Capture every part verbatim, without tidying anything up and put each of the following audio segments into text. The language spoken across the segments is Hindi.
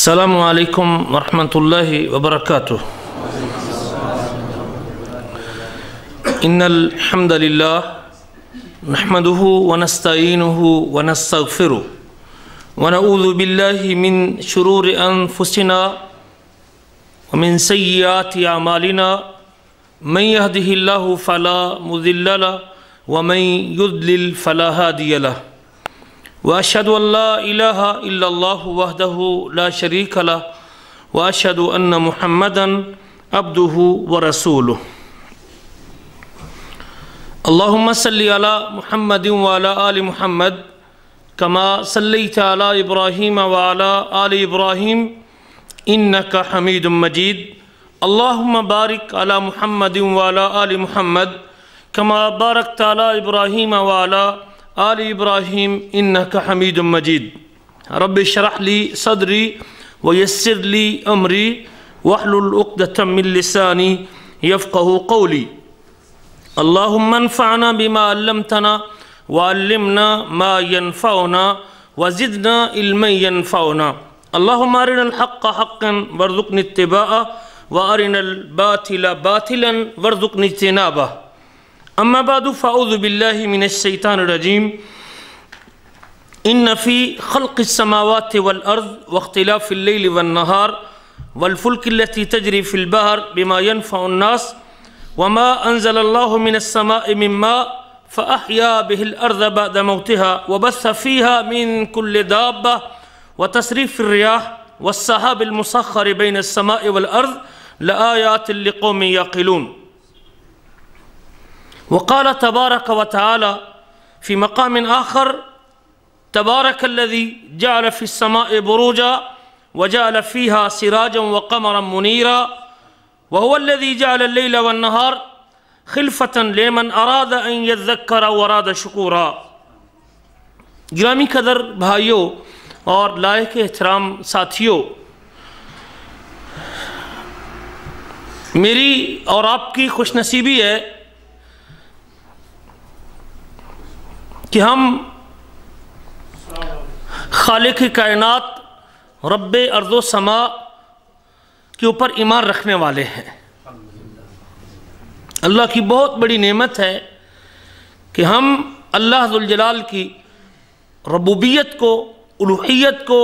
अस्सलामु अलैकुम वरहमतुल्लाहि वबरकातुह। इन्नल हम्दलिल्लाह नहमदुहु व नस्तईनुहु व नस्तगफिरुह व नऊज़ु बिल्लाहि मिन शुरूरि अनफुसिना व मिन सय्यिआति अमालिना। मन यहदिहिल्लाहु फला मुदिल्ल लहु व मन युद्लिल फला हादिय लहु। व अशहदु अल्ला इलाहा इल्लल्लाहु वहदहु ला शरीक लह व अशहदु अन्न मुहम्मदन अब्दुहु व रसूलुह। अल्लाहुम्मा सल्लि अला मुहम्मदिन व अला आलि मुहम्मद कमा सल्लैत अला इब्राहीम व अला आलि इब्राहीम इन्नका हमीदुम मजीद। अल्लाहुम्मा बारिक अला मुहम्मदिन व अला आलि मुहम्मद कमा बारकत अला इब्राहीम व अला आल इब्राहीम इन्नका हमीदुम मजीद। रब्बिशरह ली सदरी व यस्सिर ली अमरी वहलुल उक़दतम मिन लिसानी यफ़क़हु क़ौली। अल्लाहुम्मा अन्फ़अना बिमा अल्लमतना व अल्लिमना मा यनफ़उना व ज़िदना इल्मन यनफ़उना। अल्लाहुम्मा अरिनल हक़्क़ हक़्क़न वरज़ुक़नी इत्तिबाअह व अरिनल बातिला बातिलन वरज़ुक़नी इज्तिनाबह। अम्मा बादु फ़अऊज़ु बिल्लाहि मिनश शैतानिर रजीम। इन्न फ़ी ख़ल्क़िस समावाति वल अर्ज़ व इख़्तिलाफ़िल लैलि वन नहार वल फ़ुल्कि लती तजरी फ़िल बहर बिमा यनफ़उन नास व मा अंज़लल्लाहु मिनस समाइ मिन मा फ़अहया बिहिल अर्ज़ बअद मौतिहा व बस्स फ़ीहा मिन कुल्लि दाब्बह व तस्रीफ़िर रियाह वस्सहाबिल मुसख़्ख़रि बैनस समाइ वल अर्ज़ लआयातिन लिक़ौमिन याक़िलून। वक़ाल तबारक व तआला फ़ी मक़ाम आख़र तबारक अल्लज़ी जअल फ़िस्समाइ बुरूजा व जअल फ़ीहा सिराजन व क़मरन मुनीरा व हुवल्लज़ी जअल अल्लैल वन्नहार ख़िलफ़तन लिमन अराद अन यज़्ज़क्कर व अराद शकुरा। गिरामी क़दर भाइयों और लायक एहतराम साथियों, मेरी और आपकी खुशनसीबी है कि हम खालिक़ कायनात रब्ब अर्ज़ो समा के ऊपर ईमान रखने वाले हैं। अल्लाह की बहुत बड़ी नेमत है कि हम अल्लाह ज़ुल जलाल की रबूबियत को, उलूहियत को,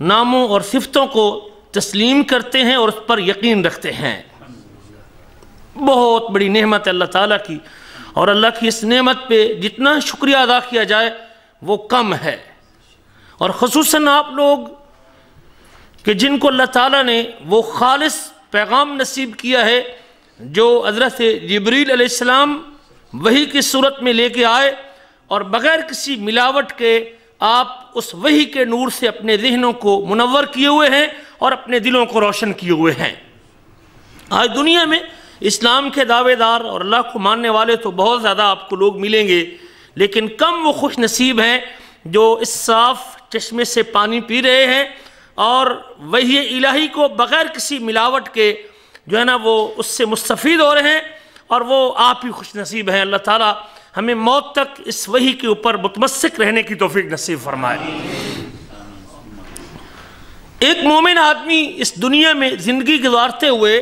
नामों और सिफ़तों को तस्लीम करते हैं और उस पर यकीन रखते हैं। बहुत बड़ी नेमत है अल्लाह ताला की, और अल्लाह की इस नेमत पे जितना शुक्रिया अदा किया जाए वो कम है। और ख़ुसूसन आप लोग कि जिनको अल्लाह ताला ने वो ख़ालिस पैगाम नसीब किया है जो हज़रत जिब्रील अलैहिस्सलाम वही की सूरत में लेके आए और बग़ैर किसी मिलावट के आप उस वही के नूर से अपने ज़हनों को मुनव्वर किए हुए हैं और अपने दिलों को रोशन किए हुए हैं। आज दुनिया में इस्लाम के दावेदार और अल्लाह को मानने वाले तो बहुत ज़्यादा आपको लोग मिलेंगे, लेकिन कम वो खुश नसीब हैं जो इस साफ़ चश्मे से पानी पी रहे हैं और वही इलाही को बग़ैर किसी मिलावट के जो है ना वो उससे मुस्तफ़ीद हो रहे हैं। और वो आप ही खुश नसीब हैं। अल्लाह ताला हमें मौत तक इस वही के ऊपर मुतमस्सिक रहने की तौफीक नसीब फरमाए। एक मोमिन आदमी इस दुनिया में ज़िंदगी गुजारते हुए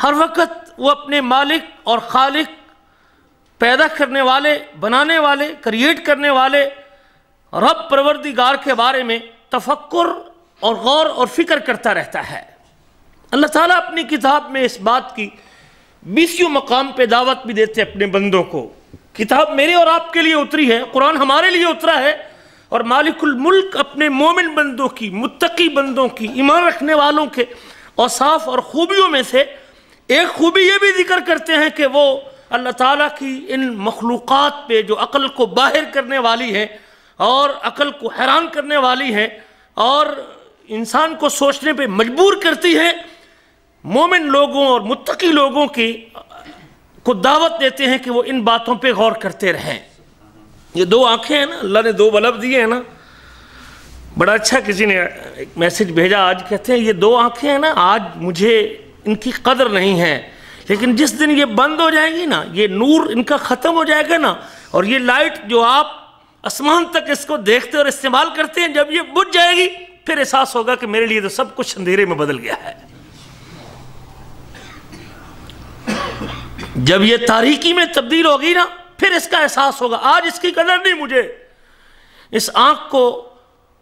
हर वक्त वो अपने मालिक और खालिक, पैदा करने वाले, बनाने वाले, क्रिएट करने वाले रब परवरदिगार के बारे में तफक्कुर और गौर और फिक्र करता रहता है। अल्लाह ताला अपनी किताब में इस बात की बीसवें मकाम पे दावत भी देते हैं अपने बंदों को। किताब मेरे और आपके लिए उतरी है, कुरान हमारे लिए उतरा है, और मालिकुल मुल्क अपने मोमिन बंदों की, मुत्तकी बंदों की, ईमान रखने वालों के औसाफ और खूबियों में से एक खूबी ये भी जिक्र करते हैं कि वो अल्लाह ताला की इन मखलूक़ात पे जो अक़ल को बाहर करने वाली है और अक़ल को हैरान करने वाली है और इंसान को सोचने पे मजबूर करती है, मोमिन लोगों और मुत्तकी लोगों की को दावत देते हैं कि वो इन बातों पे गौर करते रहें। ये दो आँखें हैं ना, अल्लाह ने दो बल्ब दिए हैं ना। बड़ा अच्छा किसी ने एक मैसेज भेजा आज, कहते हैं ये दो आँखें हैं ना, आज मुझे इनकी कदर नहीं है, लेकिन जिस दिन ये बंद हो जाएगी ना, ये नूर इनका ख़त्म हो जाएगा ना, और ये लाइट जो आप आसमान तक इसको देखते और इस्तेमाल करते हैं, जब ये बुझ जाएगी फिर एहसास होगा कि मेरे लिए तो सब कुछ अंधेरे में बदल गया है। जब ये तारीकी में तब्दील होगी ना, फिर इसका एहसास होगा आज इसकी कदर नहीं। मुझे इस आँख को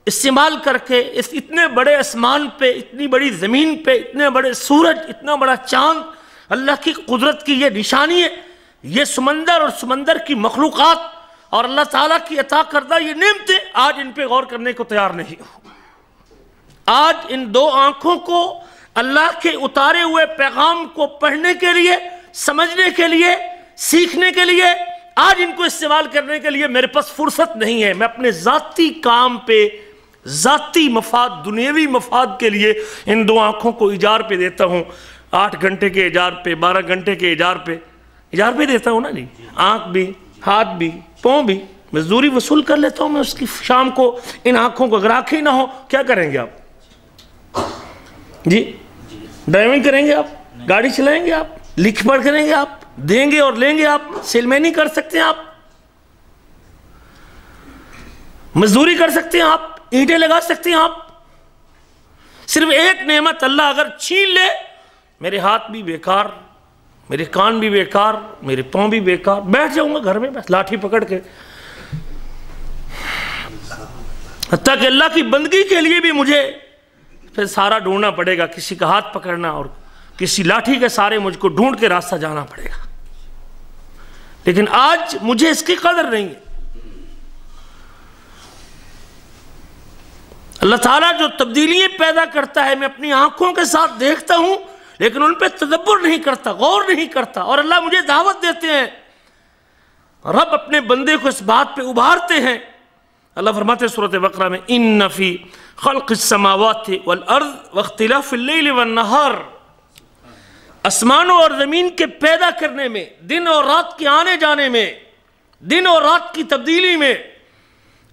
इस्तेमाल करके इस इतने बड़े आसमान पे, इतनी बड़ी ज़मीन पे, इतने बड़े सूरज, इतना बड़ा चांद, अल्लाह की कुदरत की ये निशानी है। ये समंदर और समंदर की मखलूक़ात और अल्लाह ताला की अता करदा ये नेमतें, आज इन पे गौर करने को तैयार नहीं हो। आज इन दो आँखों को अल्लाह के उतारे हुए पैगाम को पढ़ने के लिए, समझने के लिए, सीखने के लिए, आज इनको इस्तेमाल करने के लिए मेरे पास फुर्सत नहीं है। मैं अपने ज़ाती काम पे, ज़ाती मफाद, दुनियावी मफाद के लिए इन दो आँखों को इजार पे देता हूँ। आठ घंटे के इजार पे, बारह घंटे के इजार पे, इजार पे देता हूँ ना जी। आँख भी, हाथ भी, पाँव भी, मजदूरी वसूल कर लेता हूँ मैं उसकी। शाम को इन आँखों को अगर आँखें ना हो क्या करेंगे आप जी? ड्राइविंग करेंगे आप, गाड़ी चलाएंगे आप, लिख पढ़ करेंगे आप, देंगे और लेंगे आप, सेलमैनी कर सकते हैं आप, मजदूरी कर सकते हैं आप, ईंटें लगा सकते हैं आप। सिर्फ एक नेमत अल्लाह अगर छीन ले, मेरे हाथ भी बेकार, मेरे कान भी बेकार, मेरे पाँव भी बेकार, बैठ जाऊंगा घर में बस लाठी पकड़ के। हत्ता कि अल्लाह की बंदगी के लिए भी मुझे फिर सारा ढूंढना पड़ेगा, किसी का हाथ पकड़ना और किसी लाठी के सारे मुझको ढूंढ के रास्ता जाना पड़ेगा। लेकिन आज मुझे इसकी कदर नहीं है। अल्लाह ताला जो तब्दीलियां पैदा करता है, मैं अपनी आंखों के साथ देखता हूं लेकिन उन पर तदब्बुर नहीं करता, गौर नहीं करता। और अल्लाह मुझे दावत देते हैं, रब अपने बंदे को इस बात पे उभारते हैं। अल्लाह फरमाते सूरत बकरा में, इन्न फी खल्क़िस समावाति वल अर्ज़ वख्तिलाफ़िल लैल वन नहार, आसमानों और ज़मीन के पैदा करने में, दिन और रात के आने जाने में, दिन और रात की तब्दीली में,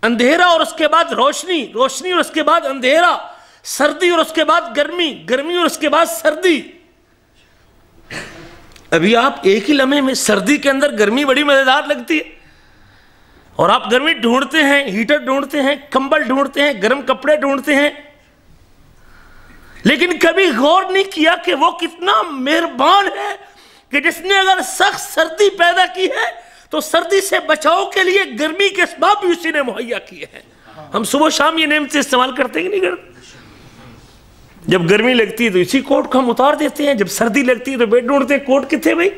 अंधेरा और उसके बाद रोशनी, रोशनी और उसके बाद अंधेरा, सर्दी और उसके बाद गर्मी, गर्मी और उसके बाद सर्दी। अभी आप एक ही लम्हे में, सर्दी के अंदर गर्मी बड़ी मज़ेदार लगती है और आप गर्मी ढूंढते हैं, हीटर ढूंढते हैं, कंबल ढूंढते हैं, गर्म कपड़े ढूंढते हैं, लेकिन कभी गौर नहीं किया कि वो कितना मेहरबान है कि जिसने अगर सख्त सर्दी पैदा की है तो सर्दी से बचाव के लिए गर्मी के असबाब भी उसी ने मुहैया किए हैं। हम सुबह शाम ये नेमतें इस्तेमाल करते ही नहीं करते। जब गर्मी लगती है तो इसी कोट को हम उतार देते हैं, जब सर्दी लगती है तो बेड ढूंढते हैं कोट किथे भाई।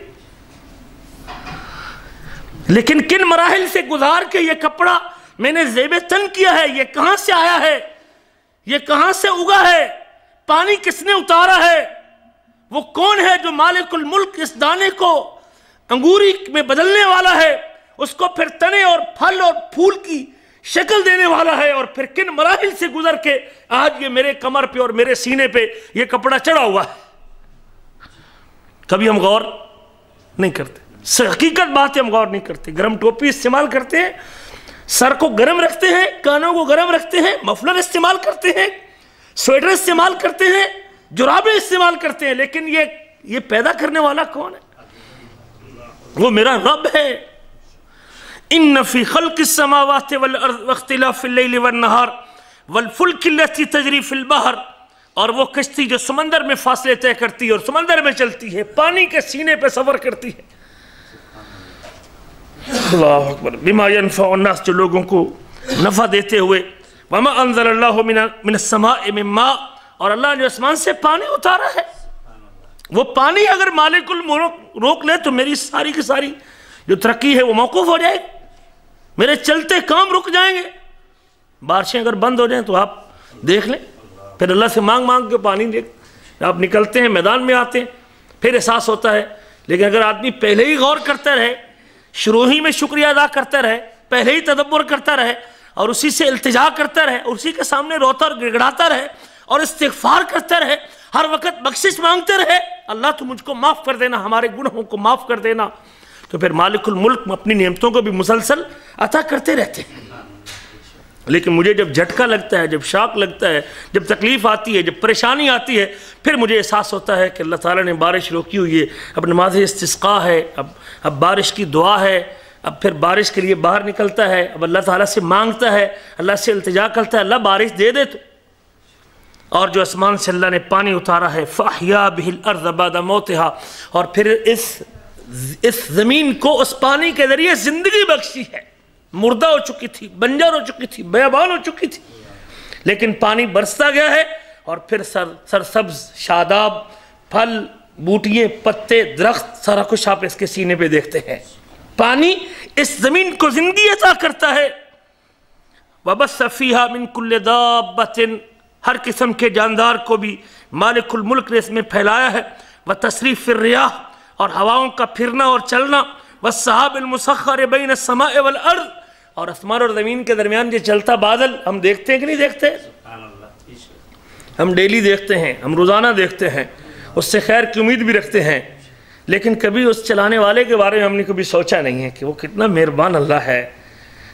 लेकिन किन मराहिल से गुजार के ये कपड़ा मैंने जेब तन किया है, ये कहाँ से आया है, ये कहाँ से उगा है, पानी किसने उतारा है, वो कौन है जो मालिकुल मुल्क इस दाने को अंगूरी में बदलने वाला है, उसको फिर तने और फल और फूल की शक्ल देने वाला है, और फिर किन मराहिल से गुजर के आज ये मेरे कमर पे और मेरे सीने पे ये कपड़ा चढ़ा हुआ है। कभी हम गौर नहीं करते, हकीकत बात है हम गौर नहीं करते। गर्म टोपी इस्तेमाल करते हैं, सर को गर्म रखते हैं, कानों को गर्म रखते हैं, मफलर इस्तेमाल करते हैं, स्वेटर इस्तेमाल करते हैं, जुराबे इस्तेमाल करते हैं, लेकिन ये ये पैदा करने वाला कौन है? वो मेरा रब है। इन नफी खल्क़िस समावाति वल अर्ज़ वख्तिलाफ़िल लैल वन नहार वल फुल्क लती तजरी फ़िल बहर, और वो कश्ती जो समंदर में फासले तय करती है और समंदर में चलती है, पानी के सीने पर सफ़र करती है। अल्लाहु अकबर। बिमा यनफ़उ नास, जो लोगों को नफ़ा देते हुए, वमा अंज़लल्लाहु मिनस्समाए मिन मा, और अल्लाह ने आसमान से पानी उतारा है। वो पानी अगर मालिकुल मुल्क रोक ले तो मेरी सारी की सारी जो तरक्की है वो मौकूफ़ हो जाएगी, मेरे चलते काम रुक जाएंगे। बारिशें अगर बंद हो जाएं तो आप देख लें, फिर अल्लाह से मांग मांग के पानी देख आप निकलते हैं, मैदान में आते हैं, फिर एहसास होता है। लेकिन अगर आदमी पहले ही गौर करता रहे, शुरू ही में शुक्रिया अदा करता रहे, पहले ही तदब्बर करता रहे और उसी से इल्तिजा करता रहे, उसी के सामने रोता और गिड़गिड़ाता रहे और इस्तिगफार करता रहे, हर वक्त बख्शिश मांगते रहे, अल्लाह तो मुझको माफ़ कर देना, हमारे गुनाहों को माफ़ कर देना, तो फिर मालिकुल मुल्क अपनी नेमतों को भी मुसलसल अता करते रहते हैं। लेकिन मुझे जब झटका लगता है, जब शॉक लगता है, जब तकलीफ़ आती है, जब परेशानी आती है, फिर मुझे एहसास होता है कि अल्लाह ताला ने बारिश रोकी हुई है। अब नमाज इस्तिस्का है, अब अब बारिश की दुआ है, अब फिर बारिश के लिए बाहर निकलता है, अब अल्लाह ताला से मांगता है, अल्लाह से इल्तिजा करता है, अल्लाह बारिश दे दे। तो और जो आसमान से अल्लाह ने पानी उतारा है फ़ाहिया बिहिल अर्ज़ बाद मौतिहा, और फिर इस इस ज़मीन को उस पानी के ज़रिए ज़िंदगी बख्शी है। मुर्दा हो चुकी थी, बंजर हो चुकी थी, बेबान हो चुकी थी, लेकिन पानी बरसता गया है और फिर सर सरसब्ज़ शादाब फल बूटिये पत्ते दरख्त सारा कुछ आप इसके सीने पे देखते हैं। पानी इस ज़मीन को ज़िंदगी अता करता है। वबस सफ़ीहा मिन कुल्ले दाब्बतिन, हर किस्म के जानदार को भी मालिकुल मुल्क ने इसमें फैलाया है। व तसरीफ़ रियाह, और हवाओं का फिरना और चलना। व सहाबिल मुसख्खर बैन समाए वल अर्द, और आसमान और ज़मीन के दरमियान ये चलता बादल हम देखते हैं कि नहीं देखते? हम डेली देखते हैं, हम रोज़ाना देखते हैं, उससे खैर की उम्मीद भी रखते हैं, लेकिन कभी उस चलाने वाले के बारे में हमने कभी सोचा नहीं है कि वो कितना मेहरबान अल्लाह है,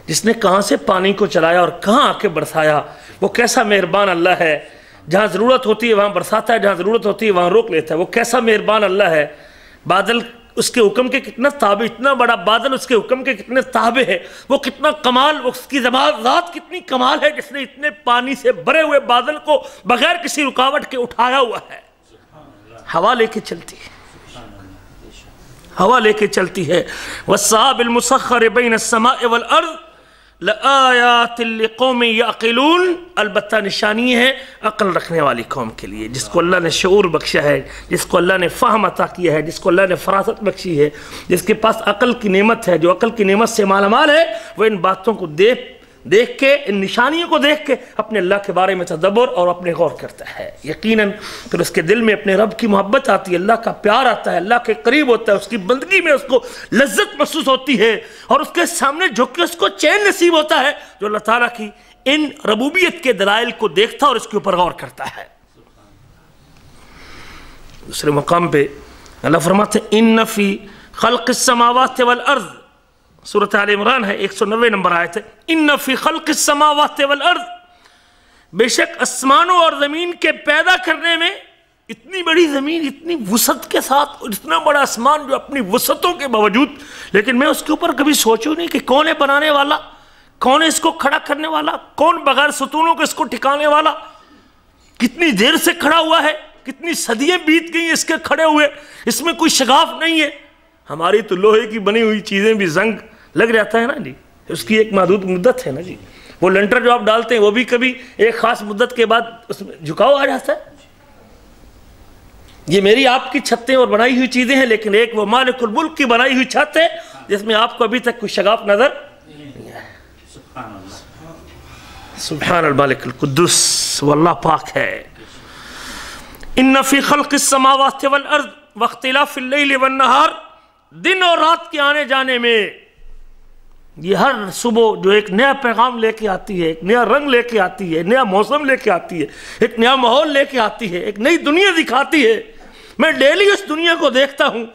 जिसने कहाँ से पानी को चलाया और कहाँ आके बरसाया। वो कैसा मेहरबान अल्लाह है, जहाँ ज़रूरत होती है वहाँ बरसाता है, जहाँ ज़रूरत होती है वहाँ रोक लेता है। वो कैसा मेहरबान अल्लाह है, बादल उसके हुक्म के कितना ताबे, इतना बड़ा बादल उसके हुक्म के कितने ताबे है। वो कितना कमाल, उसकी ज़मात कितनी कमाल है जिसने इतने पानी से भरे हुए बादल को बग़ैर किसी रुकावट के उठाया हुआ है। हवा लेके चलती है, हवा लेके चलती है। वस्साबिल मुसख्खर बैन अस्समाए वल अर्द लआयातिन लिक़ौमिन याक़िलून, अलबत्ता निशानी है अक़ल रखने वाली कौम के लिए, जिसको अल्लाह ने शऊर बख्शा है, जिसको अल्लाह ने फ़हम अता किया है, जिसको अल्लाह ने फ़रासत बख्शी है, जिसके पास अक़ल की नेमत है, जो अक़ल की नेमत से मालामाल है, वह इन बातों को देख देख के, इन निशानियों को देख के अपने अल्लाह के बारे में तदब्बुर और अपने गौर करता है। यकीनन फिर उसके दिल में अपने रब की मोहब्बत आती है, अल्लाह का प्यार आता है, अल्लाह के करीब होता है, उसकी बंदगी में उसको लज्जत महसूस होती है, और उसके सामने झुक के उसको चैन नसीब होता है, जो अल्लाह ताला की इन रबूबियत के दलाइल को देखता और इसके ऊपर गौर करता है। दूसरे मकाम पर अल्लाह फरमाते इन्न फी खल्क़िस समावाति वल अर्ज़, सूरत आल इमरान है एक सौ नब्बे नंबर आयत है। इन्न फी खल्क़िस समावाति वल अर्ज़, बेशक आसमानों और ज़मीन के पैदा करने में, इतनी बड़ी ज़मीन, इतनी वसत के साथ, इतना बड़ा आसमान जो अपनी वसतों के बावजूद, लेकिन मैं उसके ऊपर कभी सोचूँ नहीं कि कौन है बनाने वाला, कौन है इसको खड़ा करने वाला, कौन बगैर सतूनों को इसको ठिकाने वाला, कितनी देर से खड़ा हुआ है, कितनी सदियाँ बीत गई इसके खड़े हुए, इसमें कोई शगाफ नहीं है। हमारी तो लोहे की बनी हुई चीज़ें भी जंग लग जाता है ना जी, उसकी एक महदूद मुद्दत है ना जी। वो लंटर जो आप डालते हैं वो भी कभी एक ख़ास मुद्दत के बाद उसमें झुकाव आ जाता है। ये मेरी आपकी छतें और बनाई हुई चीज़ें हैं, लेकिन एक वो मालिकुल मुल्क की बनाई हुई छत है जिसमें आपको अभी तक कोई शगाफ नज़र नहीं है। सुब्हानल मालिकुल कुद्दूस, वो अल्लाह पाक है। इन्न फी खल्क़िस समावाति वल अर्ज़ वख्तिलाफिल लैलि वन नहार, दिन और रात के आने जाने में, ये हर सुबह जो एक नया पैगाम लेके आती है, एक नया रंग लेके आती है, नया मौसम लेके आती है, एक नया माहौल लेके आती है, एक नई दुनिया दिखाती है। मैं डेली उस दुनिया को देखता हूँ।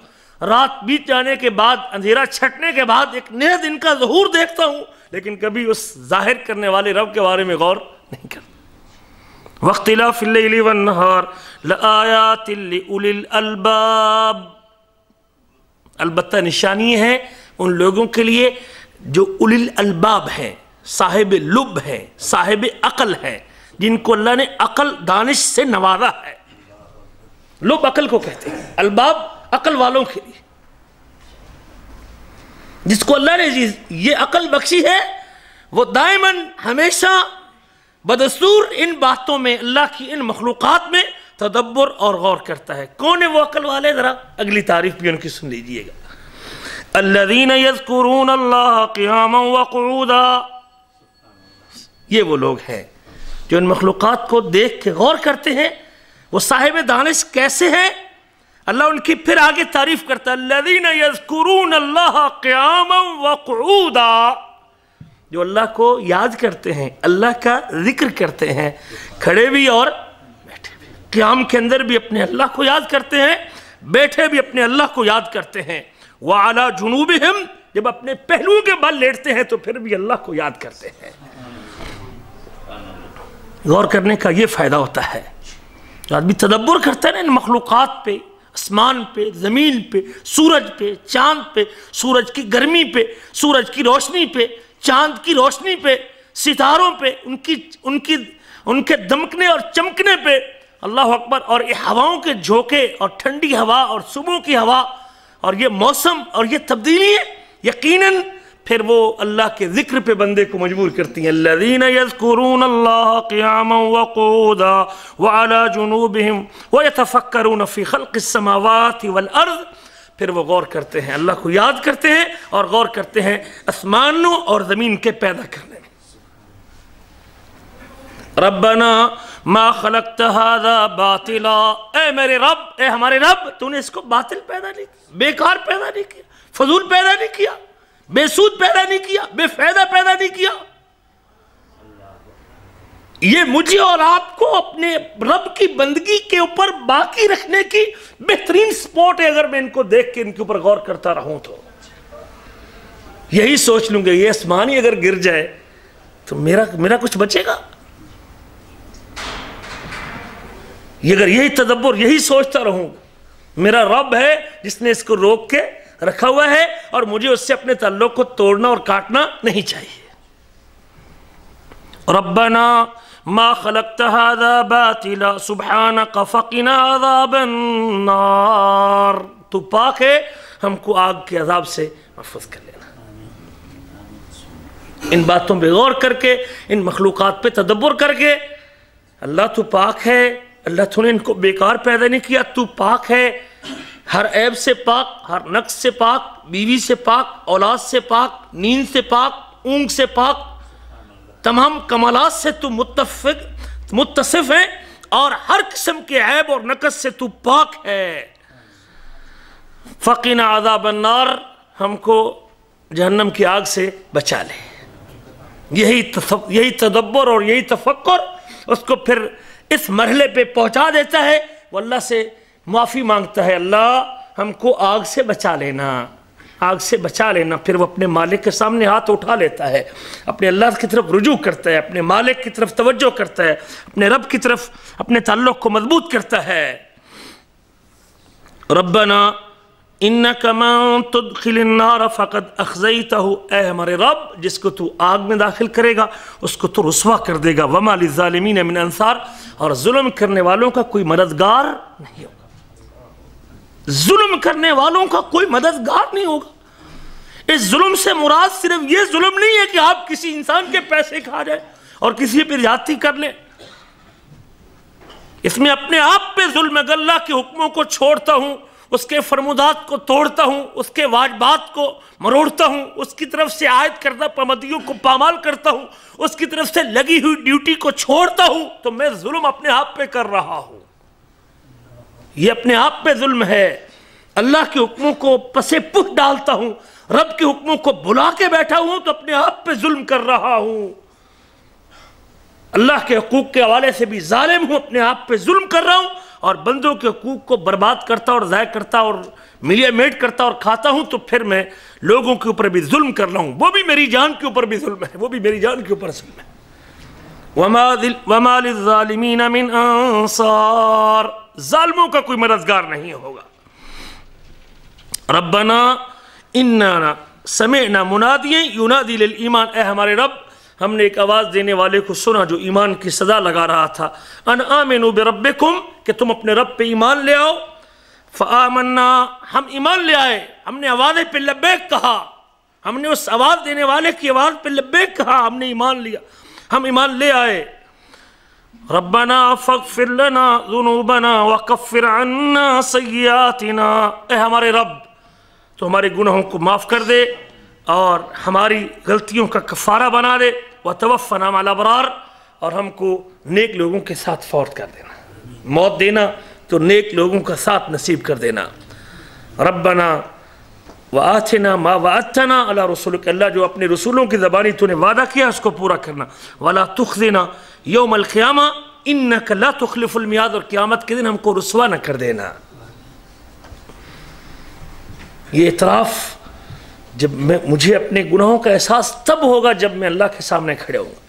रात बीत जाने के बाद, अंधेरा छटने के बाद एक नए दिन का ज़हूर देखता हूँ, लेकिन कभी उस जाहिर करने वाले रब के बारे में गौर नहीं करता। वख्तिलाफिल लैलि वन नहार लआयातिन लिउलिल अलबाब, अलबत्ता निशानी है उन लोगों के लिए जो उलिल अलबाब हैं, साहिब लुब हैं, साहिब अक़ल हैं, जिनको अल्लाह ने अक़ल दानिश से नवाजा है। लुब अक़ल को कहते हैं, अलबाब अक़ल वालों के लिए, जिसको अल्लाह ने ये अक़ल बख्शी है वो दायमन हमेशा बदस्तूर इन बातों में, अल्लाह की इन मखलूक़ात में तदब्बर और गौर करता है। कौन है वो अक़ल वाले? ज़रा अगली तारीफ भी उनकी सुन लीजिएगा। अल्लज़ीन यज़्कुरून अल्लाह क़ियामन व क़ुऊदा, ये वो लोग हैं जो इन मखलूक़ात को देख के गौर करते हैं। वो साहिब दानिश कैसे हैं? अल्लाह उनकी फिर आगे तारीफ़ करता है। अल्लज़ीन यज़्कुरून अल्लाह क़ियामन व क़ुऊदा, जो अल्लाह को याद करते हैं, अल्लाह का जिक्र करते हैं, खड़े भी और बैठे भी। क़ियाम के अंदर भी अपने अल्लाह को याद करते हैं, बैठे भी अपने अल्लाह को याद करते हैं। वाला जुनूबिहिम, जब अपने पहलुओं के बल लेटते हैं तो फिर भी अल्लाह को याद करते हैं। गौर करने का ये फ़ायदा होता है, जो आदमी तदब्बर करता है ना इन मखलूक़ात पे, आसमान पे, ज़मीन पे, सूरज पे, चाँद पे, सूरज की गर्मी पे, सूरज की रोशनी पे, चाँद की रोशनी पे, सितारों पे, उनकी उनकी उनके दमकने और चमकने पे अल्लाह अकबर, और ये हवाओं के झोंके और ठंडी हवा और सुबह की हवा और ये मौसम और ये तब्दीली यकीनन फिर वो अल्लाह के जिक्र पे बंदे को मजबूर करती हैं। अल्लज़ीना यज़्कुरून अल्लाह क़ियामन व क़ुऊदन व अला जुनूबिहिम व यतफ़क्करून फ़ी ख़ल्क़िस समावाति वल अर्ज़, फिर वो गौर करते हैं, अल्लाह को याद करते हैं और गौर करते हैं आसमानों और ज़मीन के पैदा करने में। रब्बना मा खलक़्त हाज़ा बातिला, ए मेरे रब, ए हमारे रब, तूने इसको बातिल पैदा नहीं किया, बेकार पैदा नहीं किया, फजूल पैदा नहीं किया, बेसूद पैदा नहीं किया, बेफायदा पैदा नहीं किया। ये मुझे और आपको अपने रब की बंदगी के ऊपर बाकी रखने की बेहतरीन स्पॉट है। अगर मैं इनको देख के इनके ऊपर गौर करता रहूं तो यही सोच लूंगा, ये आसमान ही अगर गिर जाए तो मेरा मेरा कुछ बचेगा। ये अगर यही तदब्बर यही सोचता रहूंगा, मेरा रब है जिसने इसको रोक के रखा हुआ है और मुझे उससे अपने ताल्लुक को तोड़ना और काटना नहीं चाहिए। रब्बना मा खलक़्त हाज़ा बातिला सुब्हानक फ़क़िना अज़ाबन नार, तू पाक है, हमको आग के अजाब से महफूज कर लेना। इन बातों पर गौर करके, इन मखलूक़ात पर तदब्बर करके, अल्लाह तू पाक है, अल्लाह तूने इनको बेकार पैदा नहीं किया, तू पाक है, हर ऐब से पाक, हर नक्स से पाक, बीवी से पाक, औलाद से पाक, नींद से पाक, ऊँग से पाक, तमाम कमालात से तू मुत्तफिक मुत्तसिफ है और हर किस्म के ऐब और नकस से तू पाक है। फ़क़िना अज़ाबन नार, हमको जहन्नम की आग से बचा ले। यही यही तदब्बर और यही तफक्कुर उसको फिर इस मरहले पे पहुँचा देता है। वो अल्लाह से माफ़ी मांगता है, अल्लाह हमको आग से बचा लेना, आग से बचा लेना। फिर वो अपने मालिक के सामने हाथ उठा लेता है, अपने अल्लाह की तरफ रुजू करता है, अपने मालिक की तरफ तवज्जो करता है, अपने रब की तरफ अपने ताल्लुक़ को मजबूत करता है। रब्बना इन्नक मन तुदखिलिन नार फ़क़द अख़ज़ैतहु, ए हमारे रब, जिसको तू आग में दाखिल करेगा उसको तो रुस्वा कर देगा। वमा लिज़्ज़ालिमीन मिन अंसार, और जुल्म करने वालों का कोई मददगार नहीं होगा, जुल्म करने वालों का कोई मददगार नहीं होगा। इस जुल्म से मुराद सिर्फ ये जुल्म नहीं है कि आप किसी इंसान के पैसे खा जाए और किसी पर ज्यादती कर ले, इसमें अपने आप पे जुल्म, अल्लाह के हुक्मों को छोड़ता हूं, उसके फरमुदात को तोड़ता हूं, उसके वाजबात को मरोड़ता हूं, उसकी तरफ से आयत करदा पाबंदियों को पामाल करता हूं, उसकी तरफ से लगी हुई ड्यूटी को छोड़ता हूं, तो मैं जुल्म अपने आप पे कर रहा हूं। ये अपने आप पे जुल्म है। अल्लाह के हुक्मों को पसे पुख डालता हूं, रब के हुक्मों को बुला के बैठा हूं, तो अपने आप पे जुल्म कर रहा हूं। अल्लाह के हकूक़ के हवाले से भी जालिम हूं, अपने आप पे जुल्म कर रहा हूं और बंदों के हकूक़ को बर्बाद करता और ज़ाय करता और मिलिया मेट करता और खाता हूं, तो फिर मैं लोगों के ऊपर भी जुल्म कर रहा हूं। वो भी मेरी जान के ऊपर भी जुल्म है, वो भी मेरी जान के ऊपर जुल्म है। वमा लिज़्ज़ालिमीन मिन अंसार, जालिमों का कोई मददगार नहीं होगा। रब्बना इन्ना समिअना मुनादियन युनादी लिल ईमान, ए हमारे रब, हमने एक आवाज़ देने वाले को सुना जो ईमान की सदा लगा रहा था। अन आमिनु बिरब्बिकुम, कि तुम अपने रब पे ईमान ले आओ। फ़आमन्ना, हम ईमान ले आए, हमने आवाज़ पे लब्बैक कहा, हमने उस आवाज़ देने वाले की आवाज़ पे लब्बैक कहा, हमने ईमान लिया, हम ईमान ले आए। रब्बना फ़ग़्फ़िर लना ज़ुनूबना वक़फ़िर अन्ना सय्यातिना, ए हमारे रब, तो हमारे गुनाहों को माफ़ कर दे और हमारी गलतियों का कफ़ारा बना दे। व तवफ़्फ़ना मअल अबरार, और हमको नेक लोगों के साथ फौत कर देना, मौत देना तो नेक लोगों का साथ नसीब कर देना। रब्बना व आतिना मा वअदतना अला रसूलिक, अल्लाह जो अपने रसूलों की ज़बानी तूने वादा किया उसको पूरा करना। वला तुख़्ज़िना यौमल क़ियामा इन्नक ला तुख़्लिफ़ुल मियाद, और क़ियामत के दिन हमको रुसवा न कर देना। ये इतराफ़ जब मैं मुझे अपने गुनाहों का एहसास तब होगा जब मैं अल्लाह के सामने खड़े होऊंगा,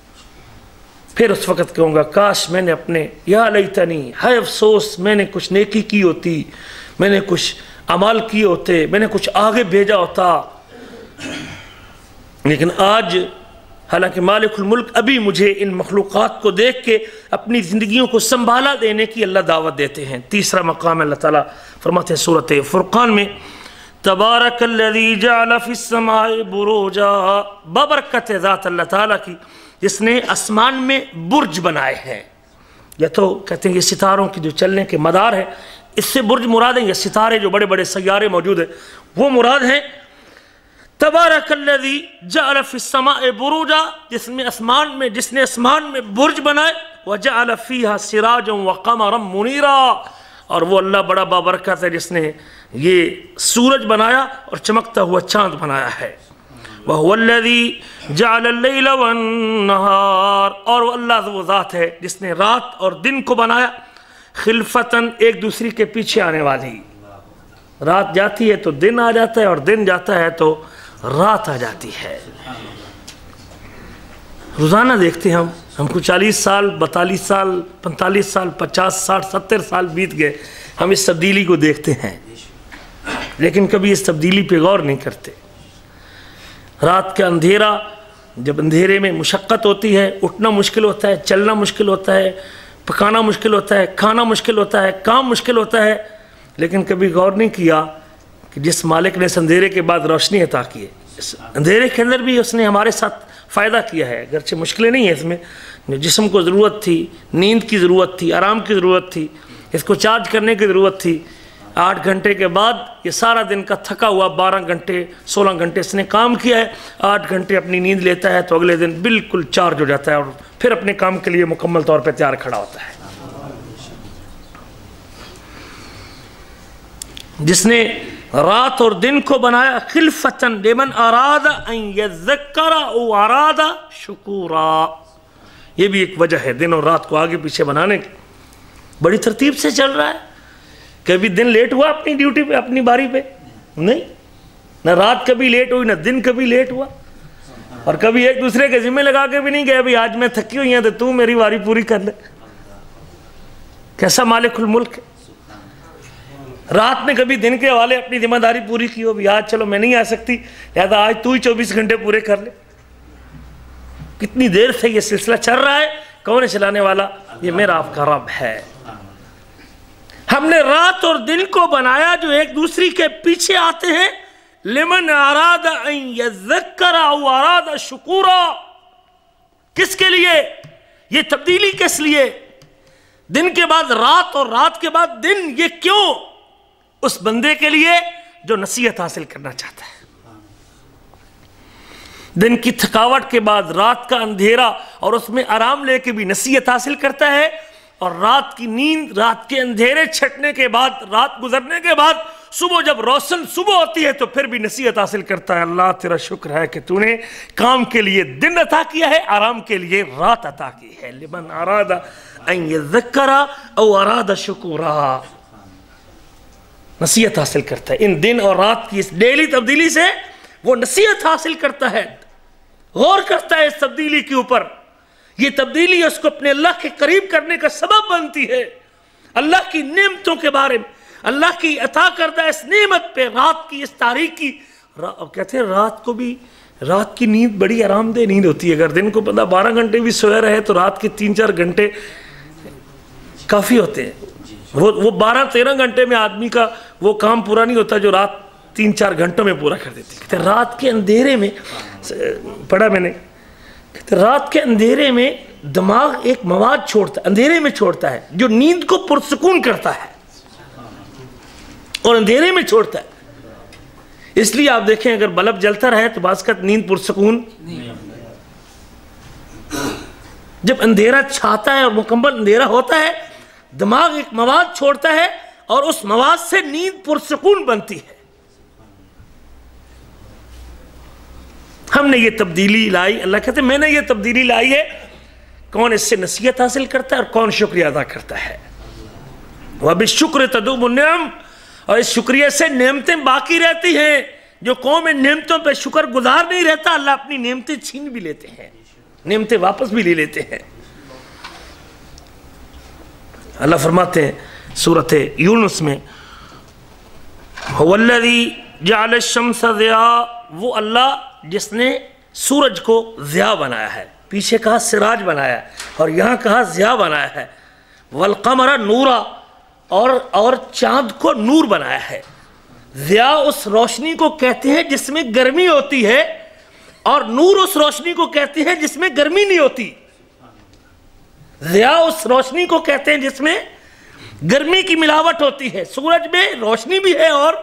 फिर उस वक़्त कहूँगा काश मैंने अपने, या लैतनी, हाय अफसोस, मैंने कुछ नेकी की होती, मैंने कुछ अमाल किए होते, मैंने कुछ आगे भेजा होता। लेकिन आज हालांकि मालिकुल मुल्क अभी मुझे इन मखलूक़ात को देख के अपनी ज़िंदगियों को संभाला देने की अल्लाह दावत देते हैं। तीसरा मकाम अल्लाह ताला फरमाते हैं सूरत फुरक़ान में, तबारकल्लज़ी जअल फ़िस्समाए बुरुजा, बबरकत ज़ात अल्लाह ताला की जिसने आसमान में बुर्ज बनाए हैं। या तो कहते हैं ये सितारों की जो चलने के मदार है, इससे बुर्ज मुराद हैं या सितारे जो बड़े बड़े सैयारे मौजूद हैं वो मुराद हैं। तबारकल्लज़ी जअल फ़िस्समाए बुरुजा, जिसमें आसमान में जिसने आसमान में बुर्ज बनाए, व जअल फ़ीहा सिराजन व क़मरन मुनीरा, और वो अल्लाह बड़ा बाबरकत है जिसने ये सूरज बनाया और चमकता हुआ चाँद बनाया है। व हुवल्लज़ी जअल अल-लैल वन-नहार, और वो अल्लाह वो ज़ात है जिसने रात और दिन को बनाया खिलफ़तन, एक दूसरे के पीछे आने वाली। रात जाती है तो दिन आ जाता है और दिन जाता है तो रात आ जाती है। रोज़ाना देखते हैं हम, हमको चालीस साल, बैतालीस साल, पैंतालीस साल, पचास साठ, सत्तर साल बीत गए, हम इस तब्दीली को देखते हैं लेकिन कभी इस तब्दीली पे गौर नहीं करते। रात का अंधेरा, जब अंधेरे में मुशक्क़त होती है, उठना मुश्किल होता है, चलना मुश्किल होता है, पकाना मुश्किल होता है, खाना मुश्किल होता है, काम मुश्किल होता है, लेकिन कभी गौर नहीं किया कि जिस मालिक ने इस अंधेरे के बाद रोशनी अता की है, इस अंधेरे के अंदर भी उसने हमारे साथ फ़ायदा किया है। अगरचे मुश्किलें नहीं है इसमें, जो जिस्म को ज़रूरत थी, नींद की ज़रूरत थी, आराम की ज़रूरत थी, इसको चार्ज करने की ज़रूरत थी, आठ घंटे के बाद ये सारा दिन का थका हुआ बारह घंटे सोलह घंटे इसने काम किया है, आठ घंटे अपनी नींद लेता है तो अगले दिन बिल्कुल चार्ज हो जाता है और फिर अपने काम के लिए मुकम्मल तौर पर तैयार खड़ा होता है। जिसने रात और दिन को बनाया खिलफ़तन लिमन अरादा अन यज़्ज़करा औ अरादा शुकुरा, ये भी एक वजह है दिन और रात को आगे पीछे बनाने की। बड़ी तरतीब से चल रहा है, कभी दिन लेट हुआ अपनी ड्यूटी पे अपनी बारी पे नहीं, ना रात कभी लेट हुई ना दिन कभी लेट हुआ, और कभी एक दूसरे के जिम्मे लगा के भी नहीं गए भाई आज मैं थकी हुई है तो तू मेरी बारी पूरी कर ले। कैसा मालिकुल मुल्क है। रात ने कभी दिन के हवाले अपनी जिम्मेदारी पूरी की हो भी आज चलो मैं नहीं आ सकती, लिहाजा आज तू ही चौबीस घंटे पूरे कर ले। कितनी देर से ये सिलसिला चल रहा है, कौन है चलाने वाला? ये मेरा आपका रब है। हमने रात और दिन को बनाया जो एक दूसरे के पीछे आते हैं, लिमन अरादा अन यज़्ज़करा औ अरादा शुकुरा, किसके लिए? ये तब्दीली किस लिए? दिन के बाद रात और रात के बाद दिन, ये क्यों? उस बंदे के लिए जो नसीहत हासिल करना चाहता है। दिन की थकावट के बाद रात का अंधेरा और उसमें आराम लेके भी नसीहत हासिल करता है, और रात की नींद, रात के अंधेरे छटने के बाद, रात गुजरने के बाद सुबह जब रोशन सुबह होती है तो फिर भी नसीहत हासिल करता है। अल्लाह तेरा शुक्र है कि तूने काम के लिए दिन अता किया है, आराम के लिए रात अता की है। लिमन अरादा अन यज़्ज़करा औ अरादा शुकुरा, नसीहत हासिल करता है। इन दिन और रात की इस डेली तब्दीली से वो नसीहत हासिल करता है, गौर करता है इस तब्दीली के ऊपर। ये तब्दीली उसको अपने अल्लाह के करीब करने का सबब बनती है। अल्लाह की नेमतों के बारे में, अल्लाह की अता करता है इस नेमत पे, रात की इस तारीकी, रा, कहते हैं रात को भी, रात की नींद बड़ी आरामदेह नींद होती है। अगर दिन को बंदा बारह घंटे भी सोया रहे तो रात के तीन चार घंटे काफ़ी होते हैं। वो वो बारह तेरह घंटे में आदमी का वो काम पूरा नहीं होता जो रात तीन चार घंटों में पूरा कर देती। कहते रात के अंधेरे में पढ़ा मैंने, कहते रात के अंधेरे में दिमाग एक मवाद छोड़ता है, अंधेरे में छोड़ता है जो नींद को पुरसकून करता है और अंधेरे में छोड़ता है। इसलिए आप देखें अगर बल्ब जलता रहे तो बासकत नींद पुरसकून, जब अंधेरा छाता है और मुकम्मल अंधेरा होता है दिमाग एक मवाद छोड़ता है और उस मवाद से नींद पुरसकून बनती है। हमने ये तब्दीली लाई, अल्लाह कहते हैं मैंने ये तब्दीली लाई है। कौन इससे नसीहत हासिल करता है और कौन शुक्रिया अदा करता है? वह भी शुक्र तदुम नियम, और इस शुक्रिया से नेमतें बाकी रहती हैं। जो कौम नेमतों पर शुक्र गुजार नहीं रहता अल्लाह अपनी नेमतें छीन भी लेते हैं, नेमतें वापस भी ले लेते हैं। अल्लाह फरमाते हैं सूरत यूनुस में, हुवल्लज़ी जअल अश-शम्स ज़िया, वो अल्लाह जिसने सूरज को ज़िया बनाया है, पीछे कहा सिराज बनाया है और यहाँ कहा ज़िया बनाया है। वलकमरा नूरा, और और चाँद को नूर बनाया है। ज़िया उस रोशनी को कहते हैं जिसमें गर्मी होती है, और नूर उस रोशनी को कहते हैं जिसमें गर्मी नहीं होती। ज़िया उस रोशनी को कहते हैं जिसमें गर्मी की मिलावट होती है। सूरज में रोशनी भी है और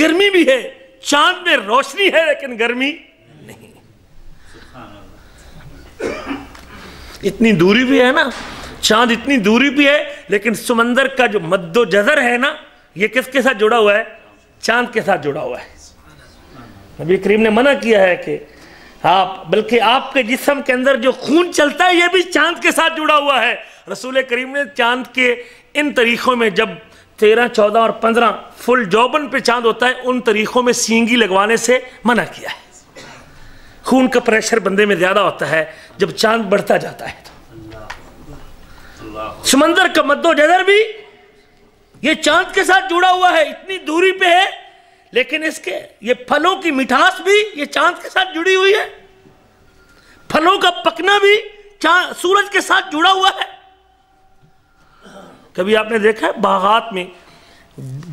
गर्मी भी है, चांद में रोशनी है लेकिन गर्मी नहीं। इतनी दूरी भी है ना, चांद इतनी दूरी भी है लेकिन समंदर का जो मद्दो जजर है ना, ये किसके साथ जुड़ा हुआ है? चांद के साथ जुड़ा हुआ है। नबी करीम ने मना किया है कि आप, बल्कि आपके जिस्म के अंदर जो खून चलता है ये भी चांद के साथ जुड़ा हुआ है। रसूल करीम ने चांद के इन तारीखों में, जब तेरह चौदह और पंद्रह फुल जौबन पे चांद होता है, उन तारीखों में सींगी लगवाने से मना किया है। खून का प्रेशर बंदे में ज़्यादा होता है जब चांद बढ़ता जाता है। तो समंदर का मद्दो जदर भी ये चांद के साथ जुड़ा हुआ है, इतनी दूरी पे है लेकिन इसके ये फलों की मिठास भी ये चांद के साथ जुड़ी हुई है, फलों का पकना भी चांद सूरज के साथ जुड़ा हुआ है। कभी आपने देखा है बागात में,